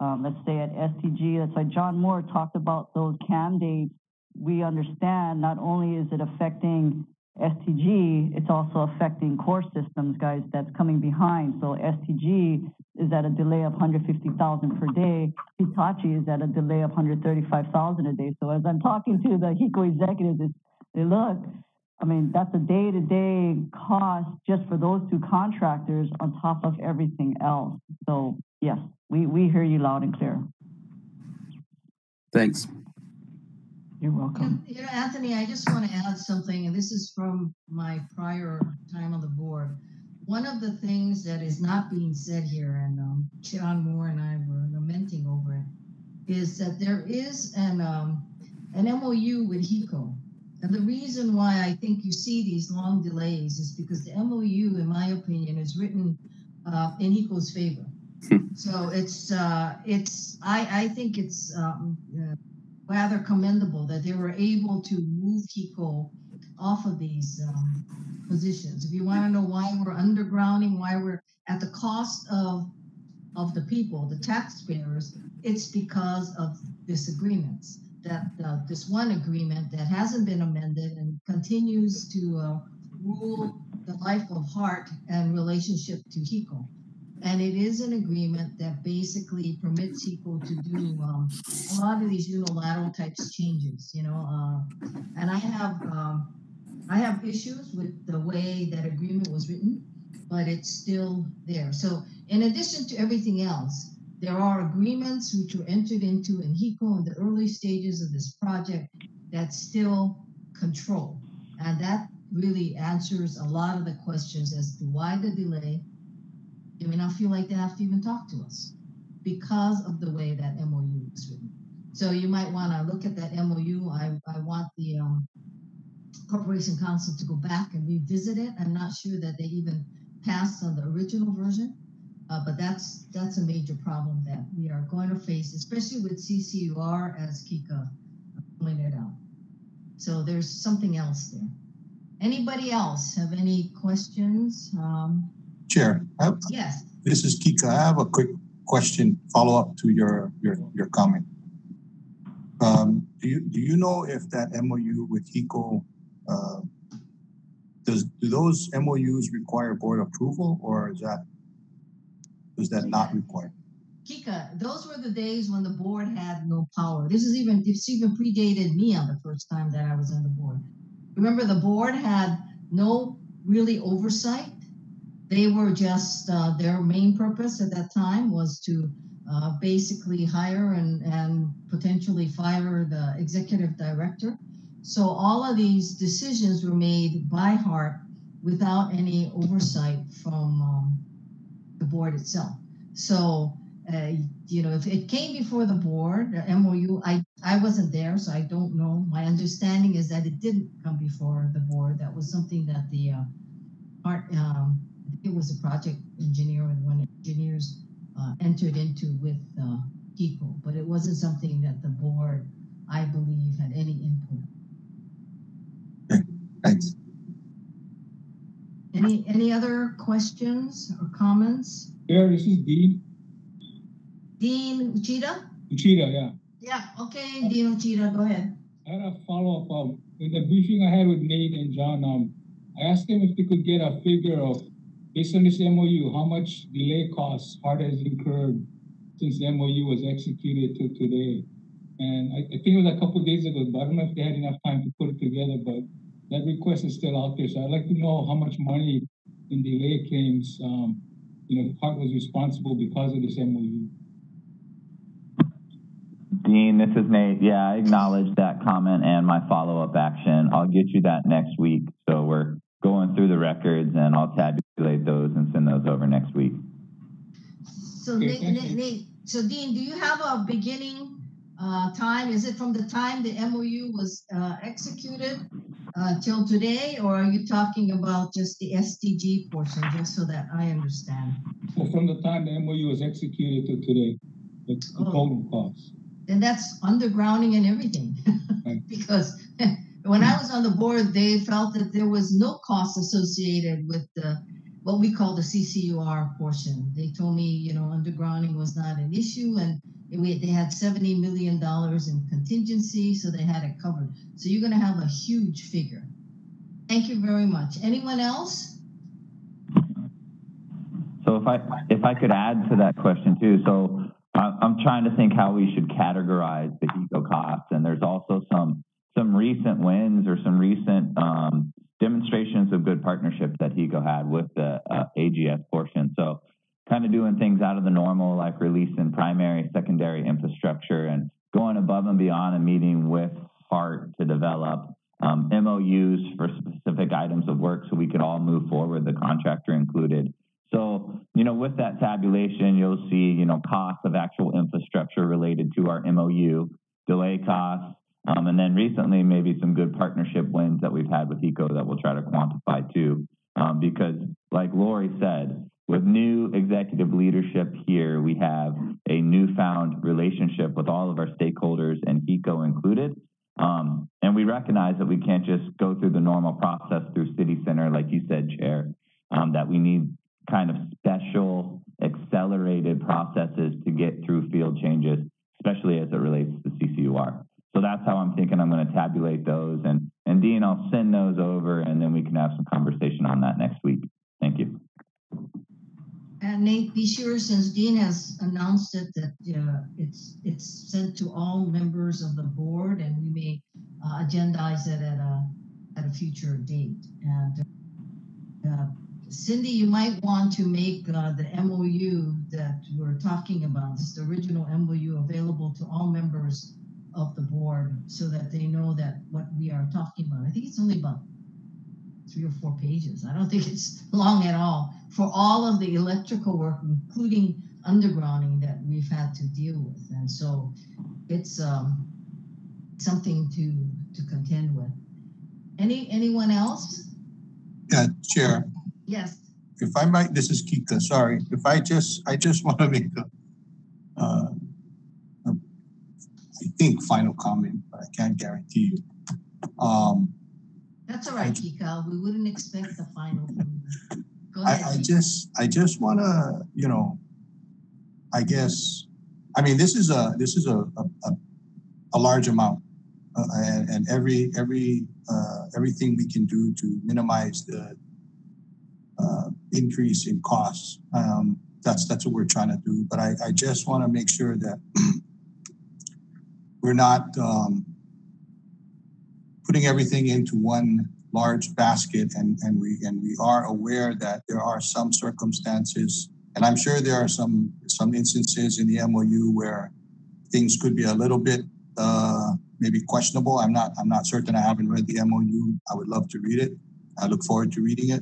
let's say at STG, that's why John Moore talked about those CAM dates. We understand not only is it affecting STG, it's also affecting core systems, guys, that's coming behind. So STG is at a delay of 150,000 per day. Hitachi is at a delay of 135,000 a day. So as I'm talking to the HECO executives, they look, I mean, that's a day-to-day cost just for those two contractors on top of everything else. So yes, we hear you loud and clear. Thanks. You're welcome. You know, Anthony, I just want to add something, and this is from my prior time on the board. One of the things that is not being said here, and John Moore and I were lamenting over it, is that there is an MOU with HECO. And the reason why I think you see these long delays is because the MOU, in my opinion, is written in HECO's favor. So it's I think it's rather commendable that they were able to move HECO off of these positions. If you want to know why we're undergrounding, why we're at the cost of the people, the taxpayers, it's because of disagreements. That this one agreement that hasn't been amended and continues to rule the life of Hart and relationship to HECO. And it is an agreement that basically permits HECO to do a lot of these unilateral types changes, you know. And I have issues with the way that agreement was written, but it's still there. So in addition to everything else, there are agreements which were entered into in HECO in the early stages of this project that still control. And that really answers a lot of the questions as to why the delay. They may not feel like they have to even talk to us because of the way that MOU is written. So you might want to look at that MOU. I want the Corporation Council to go back and revisit it. I'm not sure that they even passed on the original version. But that's a major problem that we are going to face, especially with CCUR, as Kika pointed out. So there's something else there. Anybody else have any questions? Chair, yes. This is Kika. I have a quick question, follow up to your comment. Do you know if that MOU with HECO, do those MOUs require board approval, or is that? Was that not required? Kika, those were the days when the board had no power. This is even, it's even predated me on the first time that I was on the board. Remember, the board had no really oversight. They were just, their main purpose at that time was to basically hire and potentially fire the executive director. So all of these decisions were made by Hart without any oversight from the board itself. So, you know, if it came before the board, the MOU, I wasn't there, so I don't know. My understanding is that it didn't come before the board. That was something that the it was a project engineer and one engineers entered into with HECO, but it wasn't something that the board, I believe, had any input. Okay. Thanks. Any other questions or comments? Yeah, this is Dean. Dean Uchida? Uchida, yeah. Yeah, okay, Dean Uchida, go ahead. I had a follow-up. In the briefing I had with Nate and John, I asked them if they could get a figure of, based on this MOU, how much delay costs Hart has incurred since the MOU was executed to today. And I think it was a couple of days ago, but I don't know if they had enough time to put it together, but that request is still out there, so I'd like to know how much money in delay claims, you know, Hart was responsible because of this MOU. Dean, this is Nate. Yeah, I acknowledge that comment and my follow-up action. I'll get you that next week. So we're going through the records, and I'll tabulate those and send those over next week. So, okay, Nate, so Dean, do you have a beginning time? Is it from the time the MOU was executed? Till today, or are you talking about just the SDG portion, just so that I understand? Well, from the time the MOU was executed to today, it's the total cost. And that's undergrounding and everything. Right. Because when I was on the board, they felt that there was no cost associated with the what we call the CCUR portion. They told me, you know, undergrounding was not an issue, and they had $70 million in contingency, so they had it covered. So you're going to have a huge figure. Thank you very much. Anyone else? So if I could add to that question too. So I'm trying to think how we should categorize the HECO costs, and there's also some recent wins or some recent demonstrations of good partnership that HECO had with the AGS portion. So kind of doing things out of the normal, like releasing primary, secondary infrastructure and going above and beyond and meeting with Hart to develop MOUs for specific items of work so we could all move forward, the contractor included. So, you know, with that tabulation, you'll see, you know, costs of actual infrastructure related to our MOU, delay costs, and then recently maybe some good partnership wins that we've had with ECO that we'll try to quantify too. Because like Lori said, with new executive leadership here, we have a newfound relationship with all of our stakeholders and ECO included. And we recognize that we can't just go through the normal process through City Center, like you said, Chair, that we need kind of special accelerated processes to get through field changes, especially as it relates to CCUR. So that's how I'm thinking I'm going to tabulate those. And Dean, I'll send those over, and then we can have some conversation on that next week. Thank you. And Nate, be sure, since Dean has announced it, that it's sent to all members of the board, and we may agendize it at a future date. And Cindy, you might want to make the MOU that we're talking about, this original MOU, available to all members of the board so that they know that what we are talking about. I think it's only about 3 or 4 pages. I don't think it's long at all for all of the electrical work, including undergrounding, that we've had to deal with. And so it's something to contend with. Anyone else? Yeah, Chair. Yes. If I might, this is Kika, sorry. If I just want to make a I think final comment, but I can't guarantee you. That's all right, Kika. We wouldn't expect the final. Go ahead. I just want to, you know, I guess, I mean, this is a large amount, and everything we can do to minimize the increase in costs. That's what we're trying to do. But I just want to make sure that we're not putting everything into one large basket, and we are aware that there are some circumstances, and I'm sure there are some instances in the MOU where things could be a little bit maybe questionable. I'm not certain. I haven't read the MOU. I would love to read it. I look forward to reading it.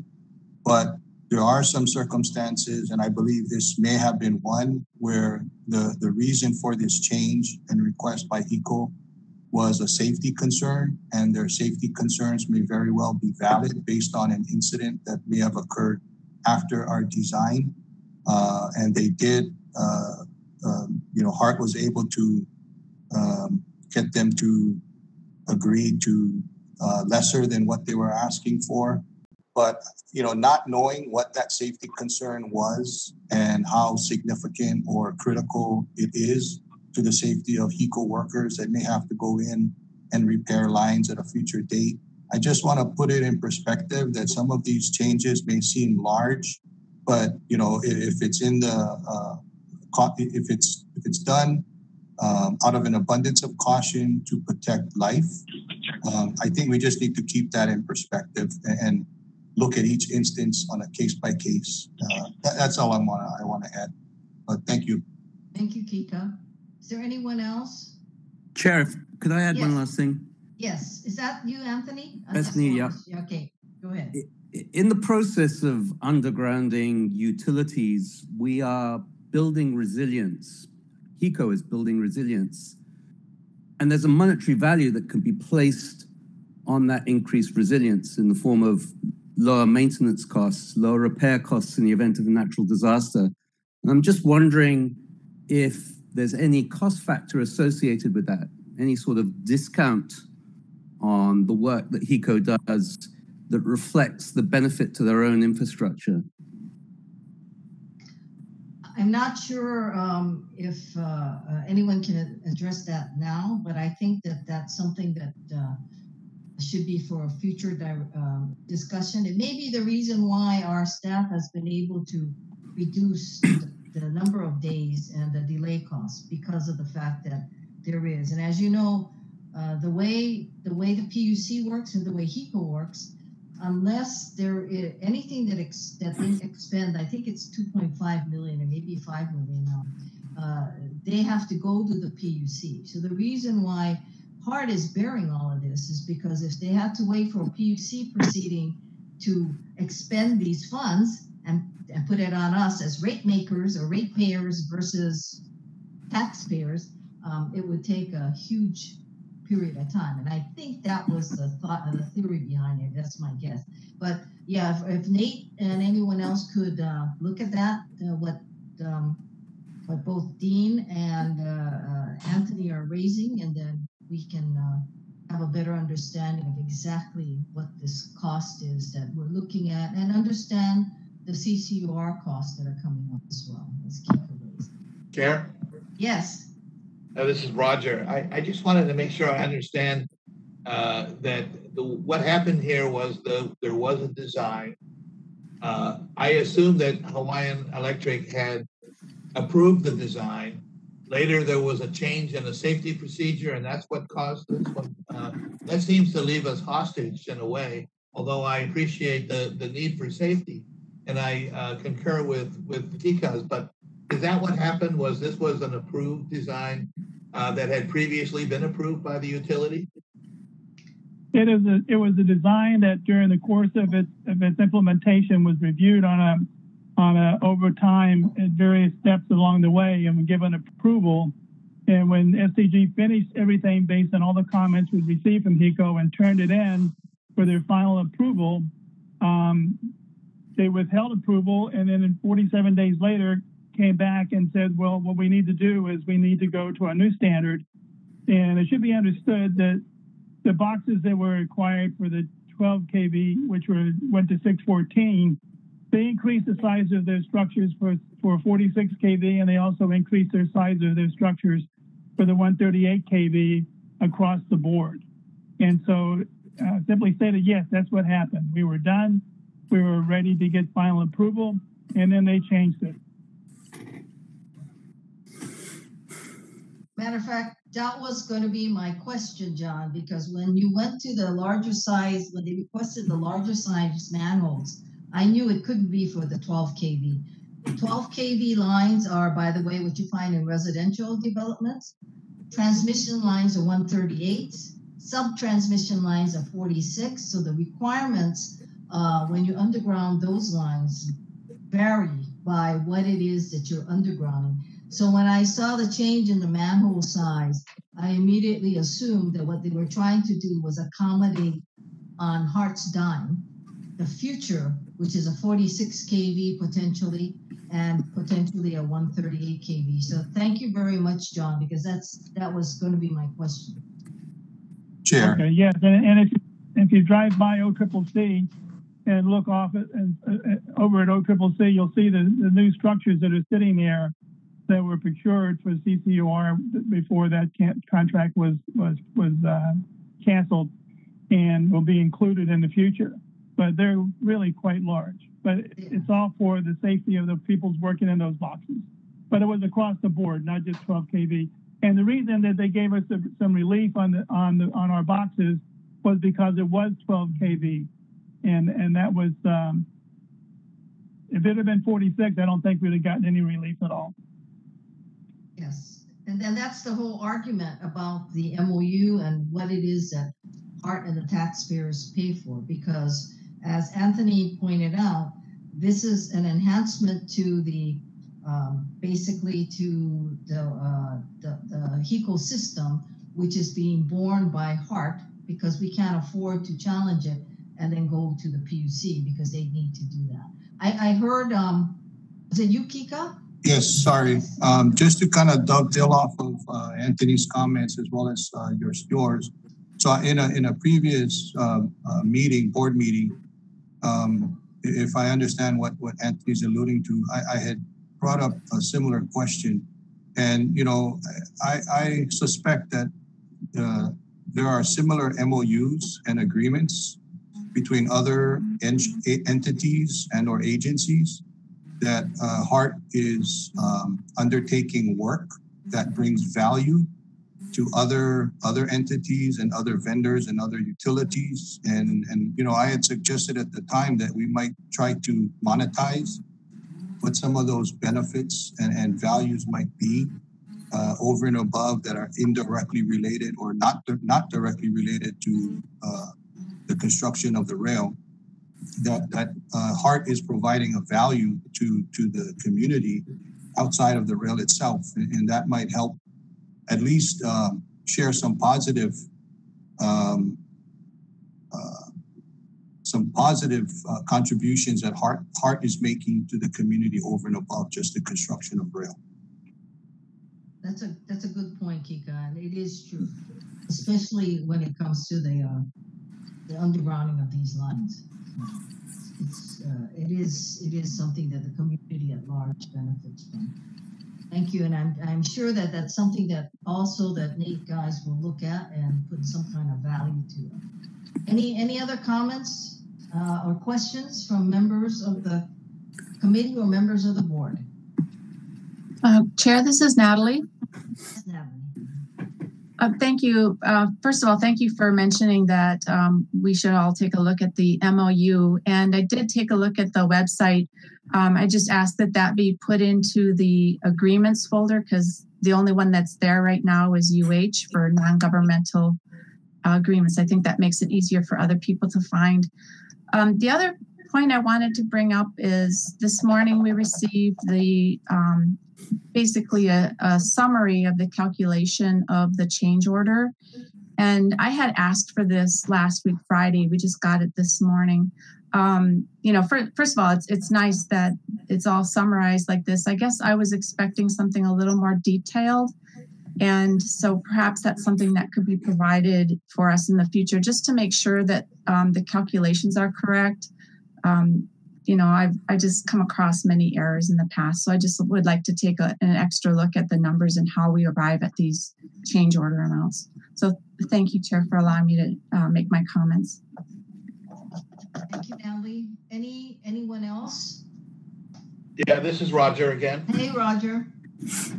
But there are some circumstances, and I believe this may have been one, where the reason for this change and request by ECO was a safety concern, and their safety concerns may very well be valid based on an incident that may have occurred after our design. And they did, you know, Hart was able to get them to agree to lesser than what they were asking for. But, you know, not knowing what that safety concern was and how significant or critical it is to the safety of HECO workers that may have to go in and repair lines at a future date. I just want to put it in perspective that some of these changes may seem large, but, you know, if it's in the, if it's done out of an abundance of caution to protect life, I think we just need to keep that in perspective and look at each instance on a case by case. That's all I want to add. But thank you. Thank you, Kika. Is there anyone else? Chair, could I add one last thing? Yes. Is that you, Anthony? That's me. Yeah. Okay. Go ahead. In the process of undergrounding utilities, we are building resilience. HECO is building resilience, and there's a monetary value that can be placed on that increased resilience in the form of lower maintenance costs, lower repair costs in the event of a natural disaster. And I'm just wondering if there's any cost factor associated with that, any sort of discount on the work that HECO does that reflects the benefit to their own infrastructure. I'm not sure if anyone can address that now, but I think that that's something that should be for a future discussion. It may be the reason why our staff has been able to reduce the number of days and the delay costs, because of the fact that there is. And as you know, the way the PUC works and the way HECO works, unless there is anything that they expend, I think it's 2.5 million or maybe 5 million now, they have to go to the PUC. So the reason why part is bearing all of this is because if they had to wait for a PUC proceeding to expend these funds and put it on us as rate makers or rate payers versus taxpayers, it would take a huge period of time. And I think that was the thought and the theory behind it. That's my guess. But yeah, if Nate and anyone else could look at that, what both Dean and Anthony are raising, and then we can have a better understanding of exactly what this cost is that we're looking at, and understand the CCUR costs that are coming up as well. Let's keep it raising. Chair? Yes. No, this is Roger. I just wanted to make sure I understand that what happened here was there was a design. I assume that Hawaiian Electric had approved the design. Later, there was a change in the safety procedure, and that's what caused this one. That seems to leave us hostage in a way, although I appreciate the need for safety, and I concur with Kika's, but is that what happened? Was this was an approved design that had previously been approved by the utility? It was a design that during the course of its implementation was reviewed on a over time at various steps along the way and given approval. And when SCG finished everything based on all the comments we received from HECO and turned it in for their final approval, they withheld approval, and then 47 days later came back and said, well, what we need to do is we need to go to a new standard. And it should be understood that the boxes that were required for the 12 kV, which went to 614, they increased the size of their structures for 46 kV, and they also increased their size of their structures for the 138 kV across the board. And so simply stated, yes, that's what happened. We were done. We were ready to get final approval, and then they changed it. Matter of fact, that was going to be my question, John, because when you went to the larger size, when they requested the larger size manholes, I knew it couldn't be for the 12 kV. 12 kV lines are, by the way, what you find in residential developments. Transmission lines are 138, sub-transmission lines are 46. So the requirements when you underground those lines vary by what it is that you're undergrounding. So when I saw the change in the manhole size, I immediately assumed that what they were trying to do was accommodate on Hart's dime the future, which is a 46 kV potentially, and potentially a 138 kV. So thank you very much, John, because that was going to be my question. Chair. Okay, yes, and if you drive by OCCC and look off it and over at OCCC, you'll see the new structures that are sitting there that were procured for CCUR before that contract was canceled, and will be included in the future. But they're really quite large. But it's all for the safety of the people's working in those boxes. But it was across the board, not just 12 kV. And the reason that they gave us some relief on our boxes was because it was 12 kV, and that was if it had been 46, I don't think we'd have gotten any relief at all. Yes, and then that's the whole argument about the MOU and what it is that Hart and the taxpayers pay for, because as Anthony pointed out, this is an enhancement to the basically to the HECO system, which is being borne by Hart, because we can't afford to challenge it and then go to the PUC because they need to do that. I heard, was it you, Kika? Yes, sorry. Just to kind of dovetail off of Anthony's comments as well as yours. So in a previous meeting, board meeting, if I understand what Anthony's alluding to, I had brought up a similar question. And, you know, I suspect that there are similar MOUs and agreements between other entities and or agencies that Hart is undertaking work that brings value to other entities and other vendors and other utilities. And you know, I had suggested at the time that we might try to monetize what some of those benefits and values might be over and above that are indirectly related or not directly related to the construction of the rail, that HART is providing a value to the community outside of the rail itself. And that might help at least share some positive contributions that HART is making to the community over and above just the construction of rail. That's a good point, Kika, and it is true, especially when it comes to the undergrounding of these lines. It is something that the community at large benefits from. Thank you, and I'm sure that that's something that also that Nate guys will look at and put some kind of value to it. Any other comments or questions from members of the committee or members of the board? Chair, this is Natalie. Yes, Natalie. Thank you. First of all, thank you for mentioning that we should all take a look at the MOU. And I did take a look at the website. I just asked that be put into the agreements folder because the only one that's there right now is UH for non-governmental agreements. I think that makes it easier for other people to find. The other point I wanted to bring up is this morning we received the basically a summary of the calculation of the change order. And I had asked for this last week, Friday. We just got it this morning. First of all, it's nice that it's all summarized like this. I guess I was expecting something a little more detailed. And so perhaps that's something that could be provided for us in the future, just to make sure that the calculations are correct. I just come across many errors in the past, so I just would like to take an extra look at the numbers and how we arrive at these change order amounts. So thank you, Chair, for allowing me to make my comments. Thank you, Natalie. Anyone else? Yeah, this is Roger again. Hey, Roger.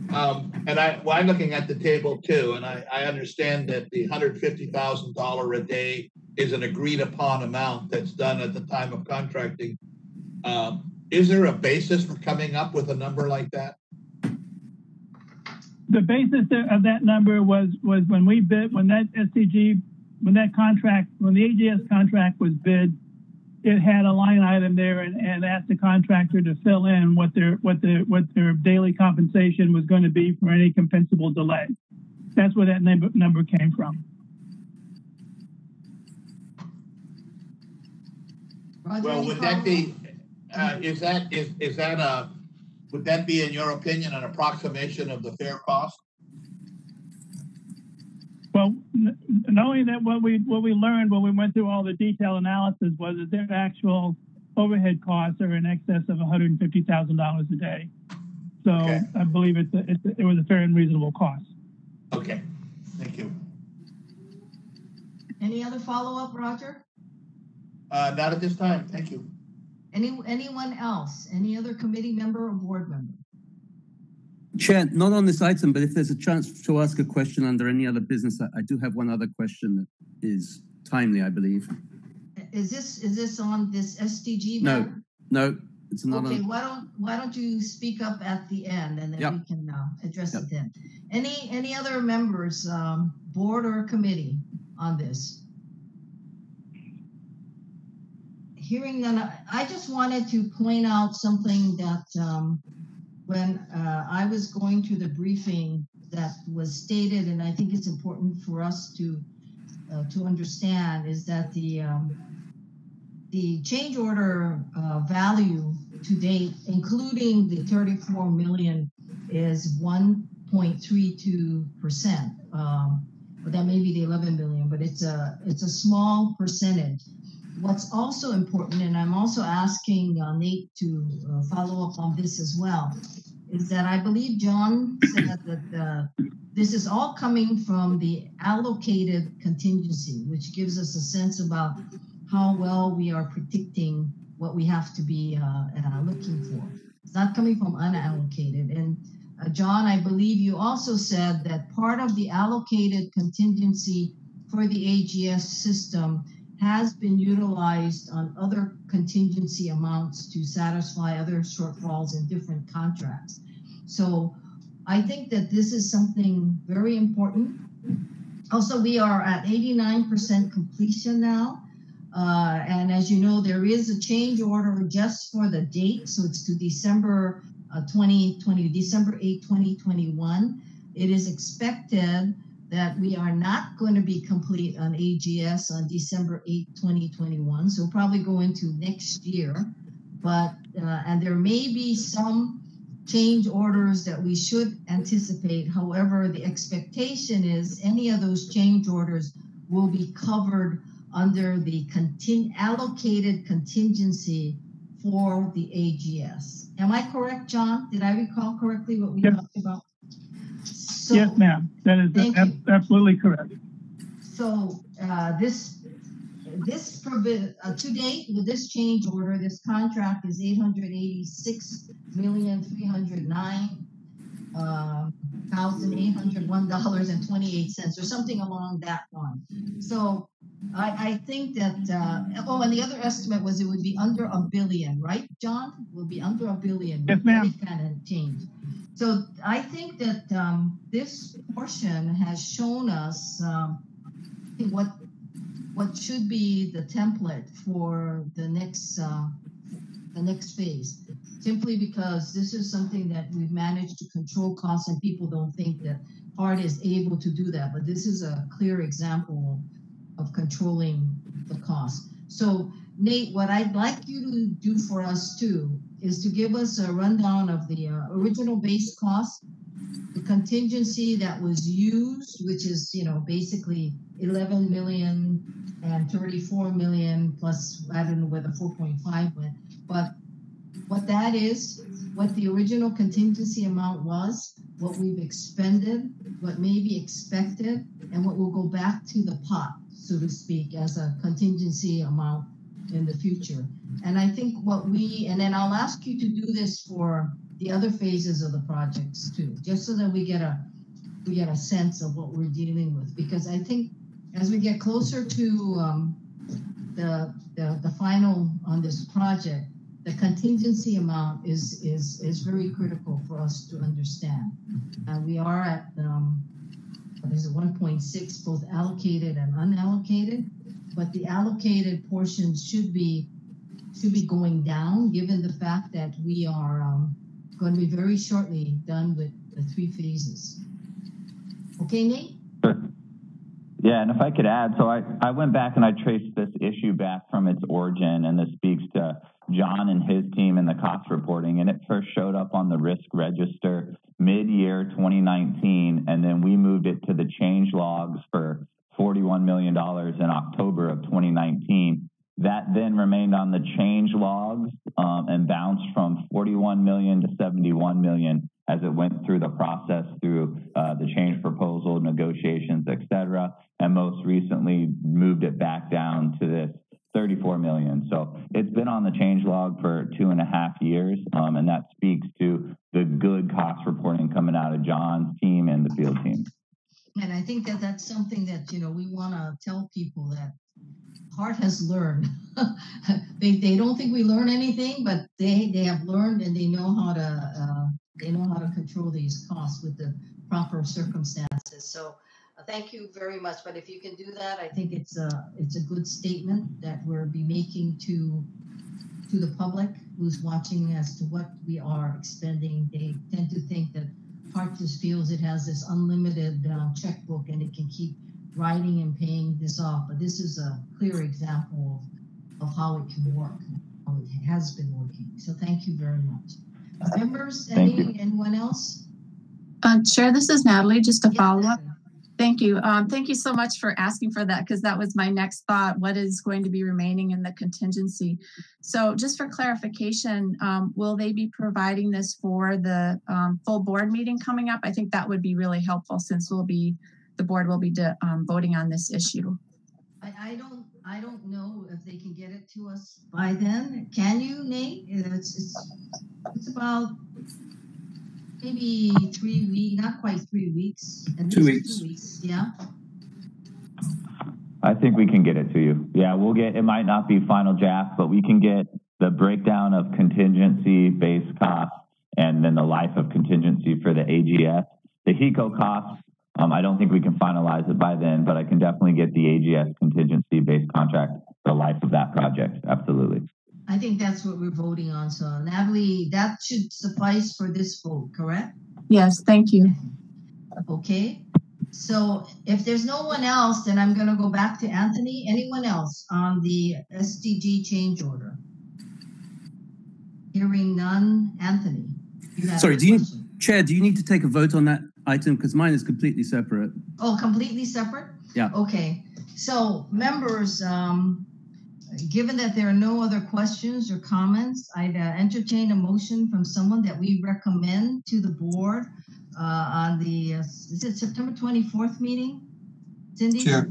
And I'm looking at the table too, and I understand that the $150,000 a day is an agreed upon amount that's done at the time of contracting. Is there a basis for coming up with a number like that? The basis of that number was when we bid, when the AGS contract was bid, it had a line item there and asked the contractor to fill in what their daily compensation was going to be for any compensable delay. That's where that number came from. Well, would that be? Would that be, in your opinion, an approximation of the fair cost? Well, knowing that what we learned when we went through all the detailed analysis was that their actual overhead costs are in excess of $150,000 a day. So okay. I believe it was a fair and reasonable cost. Okay, thank you. Any other follow-up, Roger? Not at this time, thank you. Anyone else? Any other committee member or board member? Chair, not on this item, but if there's a chance to ask a question under any other business, I do have one other question that is timely, I believe. Is this on this SDG matter? No, it's another. Okay, why don't you speak up at the end, and then we can address it then. Any other members, board or committee, on this? Hearing none, I just wanted to point out something that when I was going to the briefing that was stated, and I think it's important for us to understand, is that the change order value to date, including the 34 million, is 1.32%. But that may be the 11 million, but it's a small percentage. What's also important, and I'm also asking Nate to follow up on this as well, is that I believe John said that this is all coming from the allocated contingency, which gives us a sense about how well we are predicting what we have to be looking for. It's not coming from unallocated. And John, I believe you also said that part of the allocated contingency for the AGS system has been utilized on other contingency amounts to satisfy other shortfalls in different contracts. So I think that this is something very important. Also, we are at 89% completion now. And as you know, there is a change order just for the date. So it's to December 8, 2021. It is expected that we are not going to be complete on AGS on December 8, 2021. So we'll probably go into next year. But and there may be some change orders that we should anticipate. However, the expectation is any of those change orders will be covered under the allocated contingency for the AGS. Am I correct, John? Did I recall correctly what we talked about? So, yes, ma'am. That is absolutely correct. So this to date with this change order, this contract is $886,309,801.28 or something along that line. So I think that, and the other estimate was it would be under $1 billion, right, John? It will be under $1 billion. Yes, ma'am. Kind of change. So I think that this portion has shown us what should be the template for the next phase, simply because this is something that we've managed to control costs, and people don't think that HART is able to do that, but this is a clear example of controlling the cost. So Nate, what I'd like you to do for us too is to give us a rundown of the original base cost, the contingency that was used, which is, you know, basically 11 million and 34 million plus, I don't know where the 4.5 went, but what that is, what the original contingency amount was, what we've expended, what may be expected, and what will go back to the pot, so to speak, as a contingency amount in the future. And I think what we, and then I'll ask you to do this for the other phases of the projects too, just so that we get a sense of what we're dealing with, because I think as we get closer to the final on this project, the contingency amount is very critical for us to understand. And we are at there's a 1.6, both allocated and unallocated, but the allocated portion should be going down, given the fact that we are going to be very shortly done with the three phases. Okay, Nate? Sure. Yeah, and if I could add, so I went back and I traced this issue back from its origin, and this speaks to John and his team in the cost reporting, and it first showed up on the risk register mid-year 2019, and then we moved it to the change logs for $41 million in October of 2019. That then remained on the change logs and bounced from $41 million to $71 million as it went through the process through the change proposal, negotiations, et cetera, and most recently moved it back down to this $34 million. So it's been on the change log for 2.5 years, and that speaks to the good cost reporting coming out of John's team and the field team. And I think that that's something that, you know, we want to tell people that HART has learned. They don't think we learn anything, but they have learned, and they know how to control these costs with the proper circumstances. So thank you very much. But if you can do that, I think it's a good statement that we'll be making to the public who's watching as to what we are expending. They tend to think that HART just feels it has this unlimited checkbook and it can keep writing and paying this off, but this is a clear example of how it can work, how it has been working. So thank you very much. Members, anyone else? Sure, this is Natalie, just a follow-up. Thank you. Thank you so much for asking for that, because that was my next thought. What is going to be remaining in the contingency? So just for clarification, will they be providing this for the full board meeting coming up? I think that would be really helpful, since the board will be voting on this issue. I don't know if they can get it to us by then. Can you, Nate? It's about maybe 3 weeks, not quite 3 weeks. 2 weeks. 2 weeks, yeah. I think we can get it to you. Yeah, we'll get, it might not be final draft, but we can get the breakdown of contingency, base cost, and then and the life of contingency for the AGS. The HECO costs, I don't think we can finalize it by then, but I can definitely get the AGS contingency-based contract, the life of that project. Absolutely. I think that's what we're voting on. So, Natalie, that should suffice for this vote, correct? Yes, thank you. Okay. So if there's no one else, then I'm going to go back to Anthony. Anyone else on the SDG change order? Hearing none. Anthony, you have Sorry, Chair, do you need to take a vote on that item? Because mine is completely separate. Oh, completely separate? Yeah. Okay. So members, given that there are no other questions or comments, I'd entertain a motion from someone that we recommend to the board on the, is it September 24th meeting? Cindy? Chair.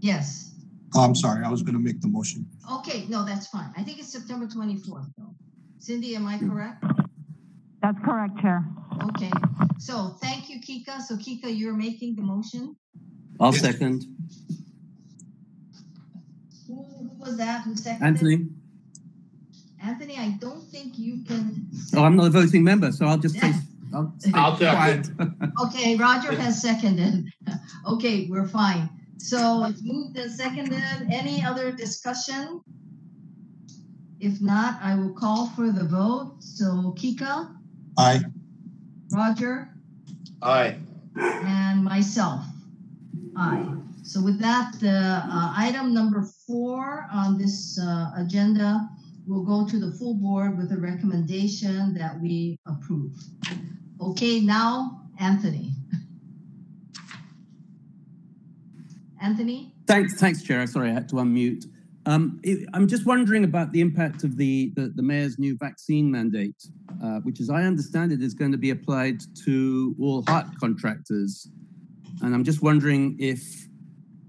Yes. Oh, I'm sorry. I was going to make the motion. Okay. No, that's fine. I think it's September 24th, though. Cindy, am I correct? That's correct, Chair. Okay. So thank you, Kika. So Kika, you're making the motion? I'll second. Who was that? Who seconded? Anthony. Anthony, I don't think you can. Oh, I'm not a voting member, so I'll just. I'll second. Okay, Roger has seconded. Okay, we're fine. So it's moved and seconded. Any other discussion? If not, I will call for the vote. So Kika. Aye. Roger. Aye. And myself. Aye. So with that, the item number 4 on this agenda will go to the full board with a recommendation that we approve. Okay, now, Anthony. Anthony? Thanks, Chair. Sorry, I had to unmute. I'm just wondering about the impact of the mayor's new vaccine mandate, which, as I understand it, is going to be applied to all HART contractors. And I'm just wondering if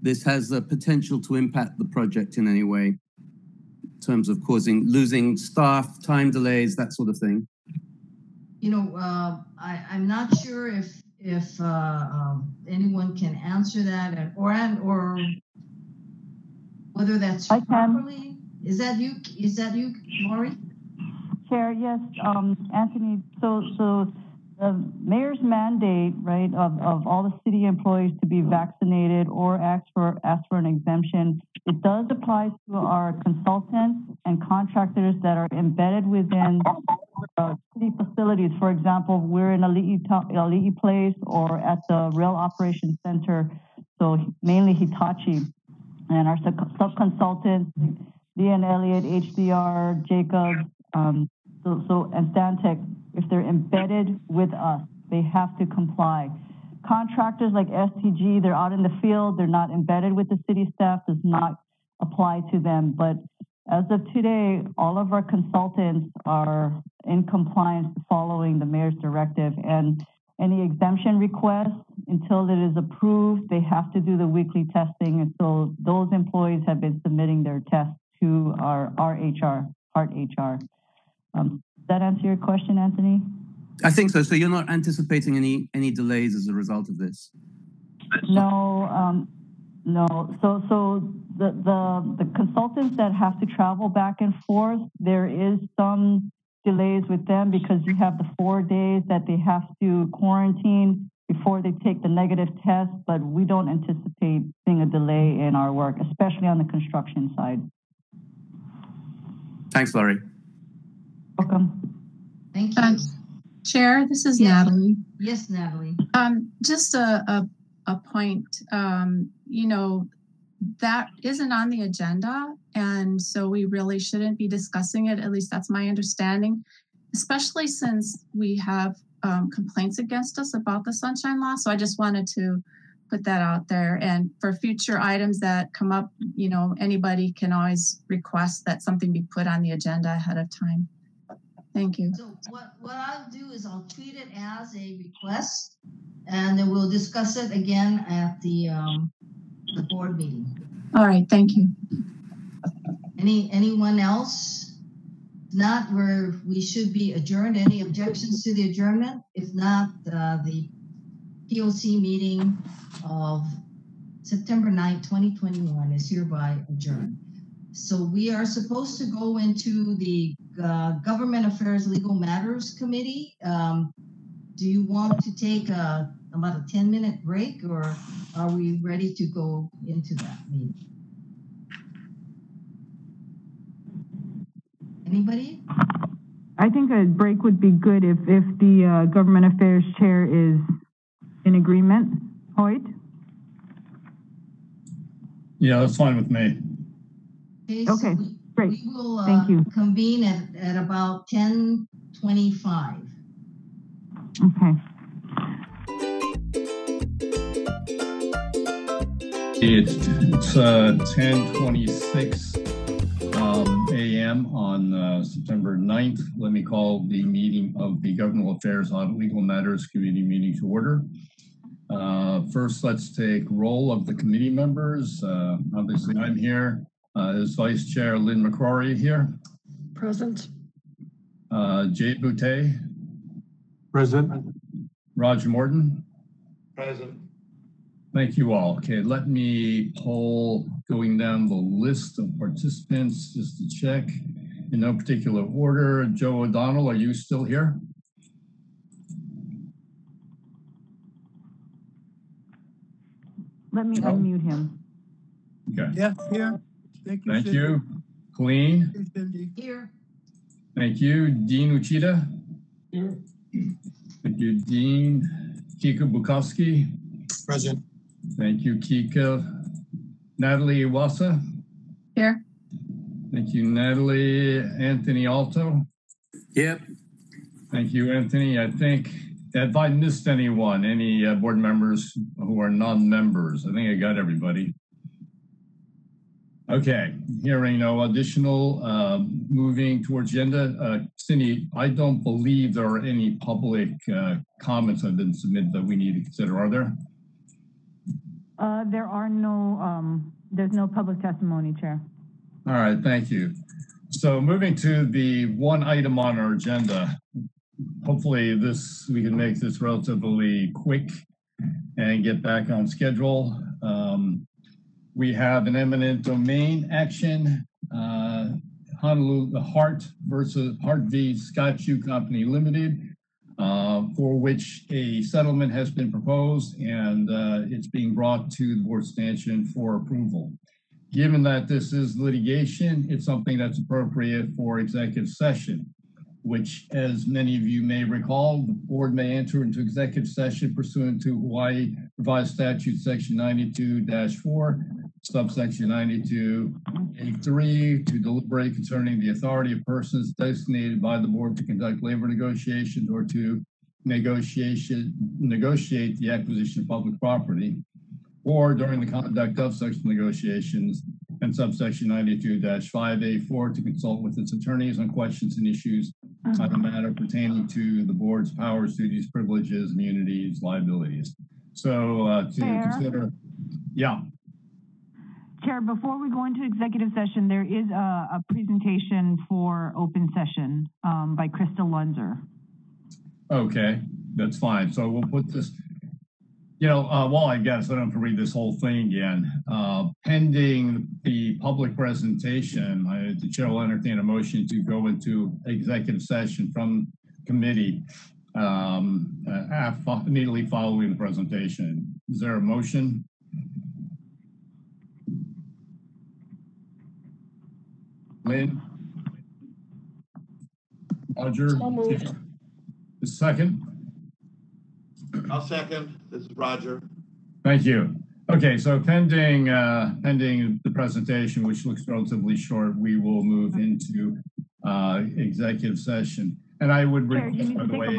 this has the potential to impact the project in any way, in terms of losing staff, time delays, that sort of thing. You know, I'm not sure if anyone can answer that, or whether that's properly. Is that you, Lori? Chair, yes, Anthony. So the mayor's mandate, right, of all the city employees to be vaccinated or ask for an exemption. It does apply to our consultants and contractors that are embedded within city facilities. For example, we're in Ali'i Place or at the Rail Operations Center, so mainly Hitachi. And our sub-consultants, Dean Elliott, HDR, Jacobs, and Stantec, if they're embedded with us, they have to comply. Contractors like STG, they're out in the field, they're not embedded with the city staff, does not apply to them. But as of today, all of our consultants are in compliance following the mayor's directive. And any exemption requests, until it is approved, they have to do the weekly testing. And so those employees have been submitting their tests to our HR, HART HR. Does that answer your question, Anthony? I think so. So you're not anticipating any delays as a result of this? No, no. So the consultants that have to travel back and forth, there is some delays with them because you have the 4 days that they have to quarantine before they take the negative test, but we don't anticipate seeing a delay in our work, especially on the construction side. Thanks, Laurie. Welcome. Thank you. Chair, this is Natalie. Yes, Natalie. Just a point, you know, that isn't on the agenda, and so we really shouldn't be discussing it. At least that's my understanding, especially since we have complaints against us about the Sunshine Law. So I just wanted to put that out there. And for future items that come up, you know, anybody can always request that something be put on the agenda ahead of time. Thank you. So what I'll do is I'll treat it as a request, and then we'll discuss it again at the board meeting. All right, thank you. Anyone else? If not, we should be adjourned. Any objections to the adjournment? If not, the POC meeting of September 9, 2021 is hereby adjourned. So we are supposed to go into the Government Affairs Legal Matters Committee. Do you want to take about a 10-minute break, or are we ready to go into that meeting? Anybody? I think a break would be good if the Government Affairs Chair is in agreement. Hoyt? Yeah, that's fine with me. Okay, so okay. Great. We will convene at about 10:25. Okay. It's 10:26 a.m. on September 9th. Let me call the meeting of the Government Affairs on Legal Matters Committee meeting to order. First, let's take roll of the committee members. Obviously, I'm here. Is Vice Chair Lynn McCrory here? Present. Jade Butay? Present. Roger Martin? Present. Thank you all. Okay, let me poll going down the list of participants just to check. In no particular order, Joe O'Donnell, are you still here? Let me unmute him. Okay. Yes, here. Thank you. Thank Cindy. You. Colleen. Thank you, Cindy. Here. Thank you. Dean Uchida. Here. Thank you, Dean. Kika Bukowski. Present. Thank you, Kika. Natalie Iwasa. Here. Thank you, Natalie. Anthony Alto. Yep. Thank you, Anthony. I think if I missed anyone, any board members who are non-members, I think I got everybody. Okay, hearing no additional, moving towards agenda. Cindy, I don't believe there are any public comments that have been submitted that we need to consider, are there? There are no, there's no public testimony, Chair. All right, thank you. So moving to the one item on our agenda, hopefully we can make this relatively quick and get back on schedule. We have an eminent domain action, Honolulu, the Hart v. Scott Shoe Company Limited, for which a settlement has been proposed, and it's being brought to the board stanchion for approval. Given that this is litigation, it's something that's appropriate for executive session, which, as many of you may recall, the board may enter into executive session pursuant to Hawaii Revised Statute Section 92-4. Subsection 92(a)(3) to deliberate concerning the authority of persons designated by the board to conduct labor negotiations or to negotiate the acquisition of public property, or during the conduct of such negotiations, and subsection 92-5(a)(4) to consult with its attorneys on questions and issues on a matter pertaining to the board's powers, duties, privileges, immunities, liabilities. So to consider, yeah. Chair, before we go into executive session, there is a presentation for open session by Krista Lunzer. Okay, that's fine. So we'll put this, while I guess I don't have to read this whole thing again. Pending the public presentation, the chair will entertain a motion to go into executive session from committee immediately following the presentation. Is there a motion? Lynn? Roger? The second? I'll second. This is Roger. Thank you. Okay, so pending the presentation, which looks relatively short, we will move into executive session. And I would request, by the way,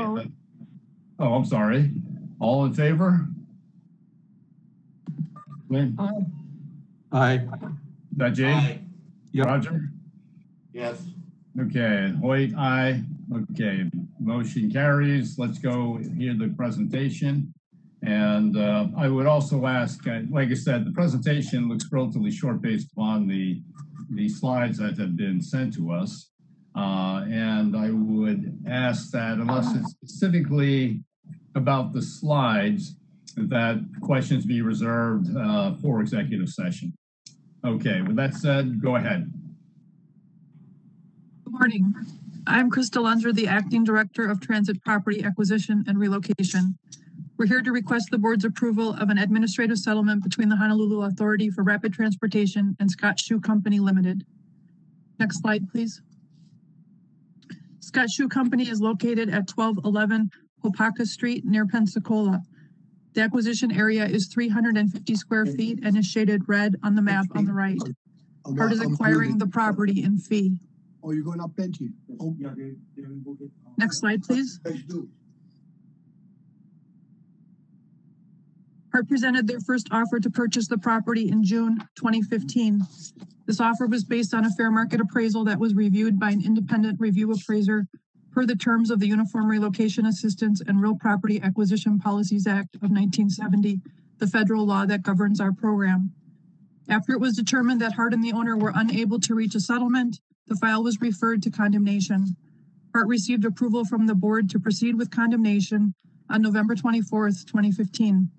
oh, I'm sorry. All in favor? Lynn? Aye. That Jane? Aye. Yep. Roger? Yes. Okay, Hoyt, aye. Okay, motion carries. Let's go hear the presentation. And I would also ask, like I said, the presentation looks relatively short based upon the slides that have been sent to us. And I would ask that, unless it's specifically about the slides, that questions be reserved for executive session. Okay, with that said, go ahead. Good morning. I'm Crystal Unser, the Acting Director of Transit Property Acquisition and Relocation. We're here to request the board's approval of an administrative settlement between the Honolulu Authority for Rapid Transportation and Scott Shoe Company Limited. Next slide, please. Scott Shoe Company is located at 1211 Hopaka Street near Pensacola. The acquisition area is 350 square feet and is shaded red on the map on the right. Part is acquiring the property in fee. Oh, you're going up Benji. Oh. Next slide, please. Hart presented their first offer to purchase the property in June 2015. This offer was based on a fair market appraisal that was reviewed by an independent review appraiser per the terms of the Uniform Relocation Assistance and Real Property Acquisition Policies Act of 1970, the federal law that governs our program. After it was determined that Hart and the owner were unable to reach a settlement, the file was referred to condemnation. Hart received approval from the board to proceed with condemnation on November 24th, 2015.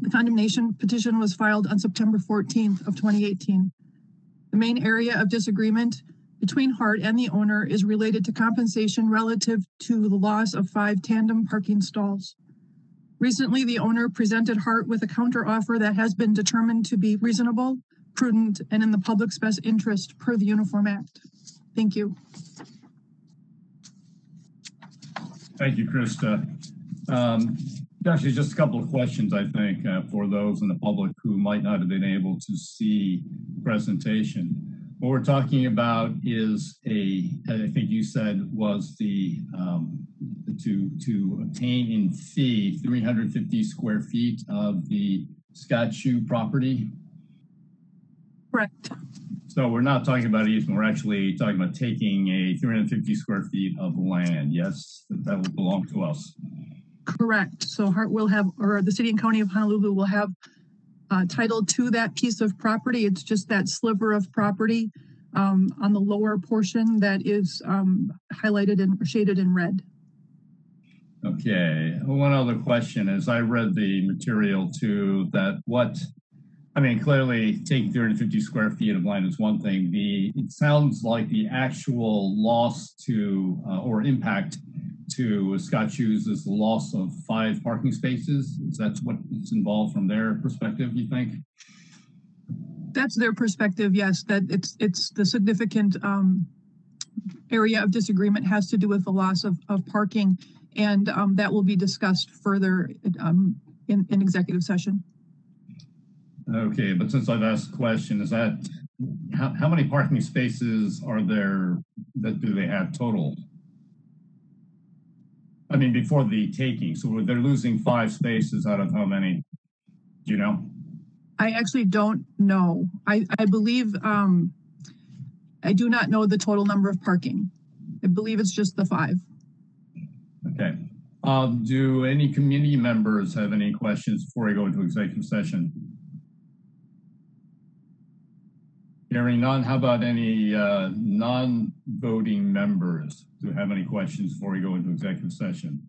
The condemnation petition was filed on September 14th of 2018. The main area of disagreement between Hart and the owner is related to compensation relative to the loss of 5 tandem parking stalls. Recently, the owner presented Hart with a counteroffer that has been determined to be reasonable, prudent, and in the public's best interest per the Uniform Act. Thank you. Thank you, Krista. Actually, just a couple of questions, I think, for those in the public who might not have been able to see the presentation. What we're talking about is I think you said, was the to obtain in fee 350 square feet of the Scott Shoe property. Correct. So we're not talking about easement. We're actually talking about taking a 350 square feet of land. Yes, that will belong to us. Correct. So Hart will have, or the City and County of Honolulu will have title to that piece of property. It's just that sliver of property on the lower portion that is highlighted and shaded in red. Okay. One other question is, I read the material too, that clearly taking 350 square feet of land is one thing. It sounds like the actual loss to, or impact to Scott Shoes is the loss of 5 parking spaces. That's what it's involved from their perspective, you think? That's their perspective, yes. That it's the significant area of disagreement has to do with the loss of parking, and that will be discussed further in executive session. Okay, but since I've asked the question, is that how many parking spaces are there that do they have total? I mean, before the taking, so they're losing 5 spaces out of how many? Do you know? I actually don't know. I believe, I do not know the total number of parking. I believe it's just the 5. Okay. Do any community members have any questions before I go into executive session? Hearing none, how about any non-voting members who have any questions before we go into executive session?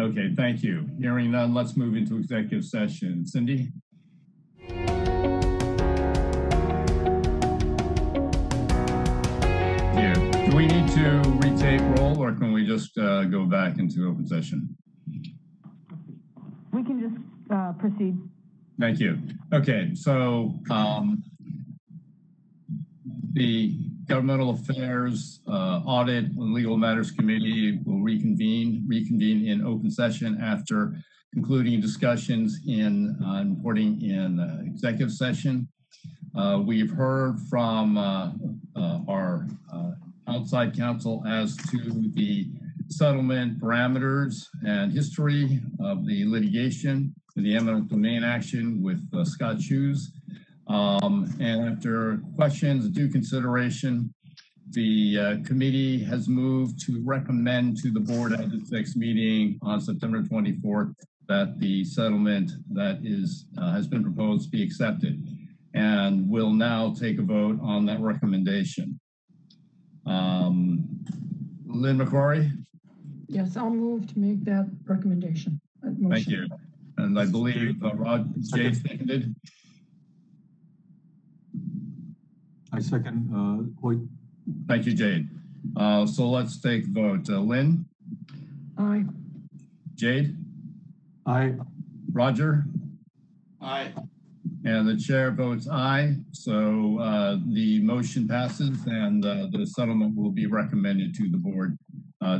Okay, thank you. Hearing none, let's move into executive session. Cindy? Yeah. Do we need to retake roll, or can we just go back into open session? We can just proceed. Thank you. Okay, so the Governmental Affairs Audit and Legal Matters Committee will reconvene in open session after concluding discussions in reporting in executive session. We've heard from our outside counsel as to the settlement parameters and history of the litigation, the eminent domain action with Scott Shoes. And after questions, due consideration, the committee has moved to recommend to the board at its next meeting on September 24th that the settlement that is has been proposed be accepted, and will now take a vote on that recommendation. Lynn McCrory? Yes, I'll move to make that recommendation. That motion. Thank you. And I believe Rod Jay seconded. I second Hoyt. Thank you, Jade. So let's take vote. Lynn? Aye. Jade? Aye. Roger? Aye. And the chair votes aye. So the motion passes, and the settlement will be recommended to the board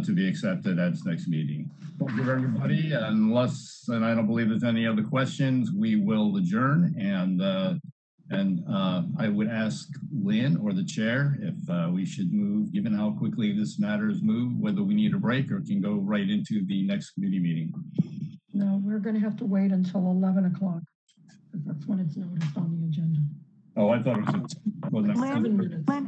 to be accepted at its next meeting. Thank you, everybody. Unless, and I don't believe there's any other questions, we will adjourn. And I would ask Lynn or the chair if we should move, given how quickly this matter is moved, whether we need a break or can go right into the next committee meeting. No, we're going to have to wait until 11 o'clock. That's when it's noticed on the agenda. Oh, I thought it was, Lynn,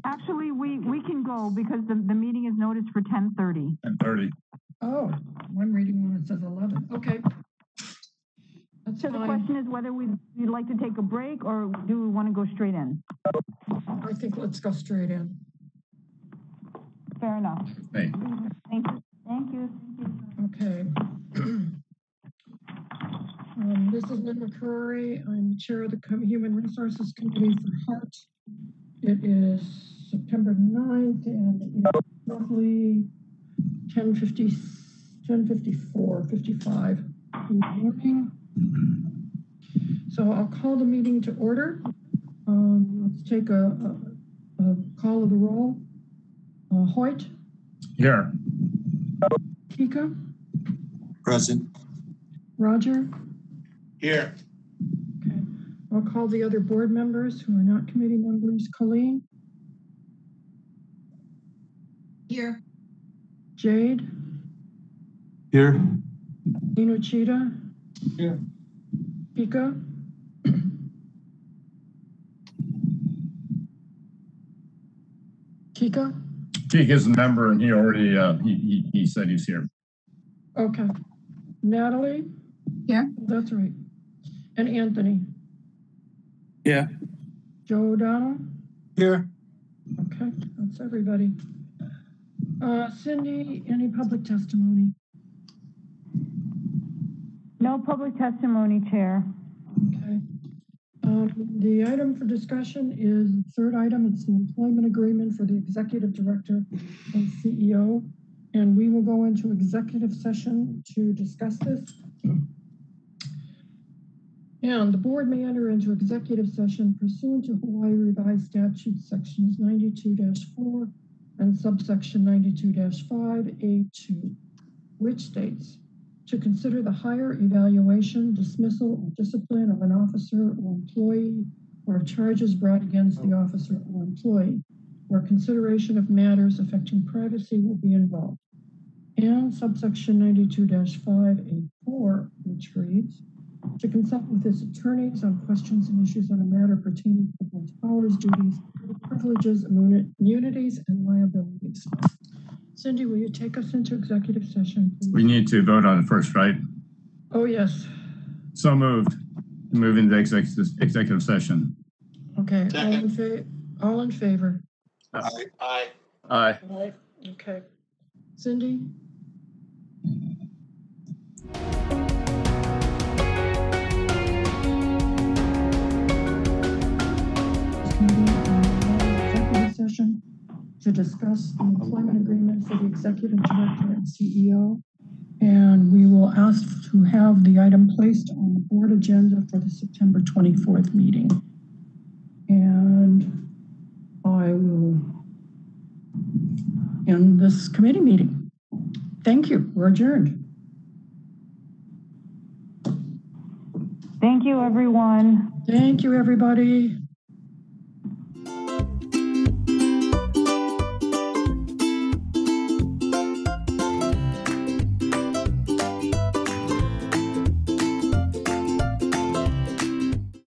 actually, we can go because the meeting is noticed for 10:30. 10:30. Oh, I'm reading when it says 11. Okay. That's so fine. The question is whether we'd like to take a break or do we want to go straight in? I think let's go straight in. Fair enough. Hey. Thank you. Thank you. Okay. This is Lynn McCrory. I'm the chair of the Human Resources Committee for HART. It is September 9th and it is roughly 10:50, 10:54, 55 in the morning. So I'll call the meeting to order. Let's take a call of the roll. Hoyt? Here. Kika? Present. Roger? Here. Okay. I'll call the other board members who are not committee members. Colleen? Here. Jade? Here. Dean Uchida? Here. Kika? Kika? Kika's a member and he already, he said he's here. Okay. Natalie? Yeah. That's right. And Anthony? Yeah. Joe O'Donnell? Here. Okay, that's everybody. Cindy, any public testimony? No public testimony, Chair. Okay. The item for discussion is the third item. It's the employment agreement for the executive director and CEO. And we will go into executive session to discuss this. And the board may enter into executive session pursuant to Hawaii Revised Statute Sections 92-4 and subsection 92-5A2, which states, to consider the hire, evaluation, dismissal, or discipline of an officer or employee, or charges brought against the officer or employee, where consideration of matters affecting privacy will be involved. And subsection 92-5A4, which reads, to consult with his attorneys on questions and issues on a matter pertaining to the board's powers, duties, privileges, immunities, and liabilities. Cindy, will you take us into executive session, please? We need to vote on it first, right? Oh, yes. So moved. Move into executive session. Okay. All in favor? Aye. Aye. Aye. Aye. Okay. Cindy? Executive session to discuss the employment agreement for the executive director and CEO, and we will ask to have the item placed on the board agenda for the September 24th meeting. And I will end this committee meeting. Thank you. We're adjourned. Thank you, everyone. Thank you, everybody.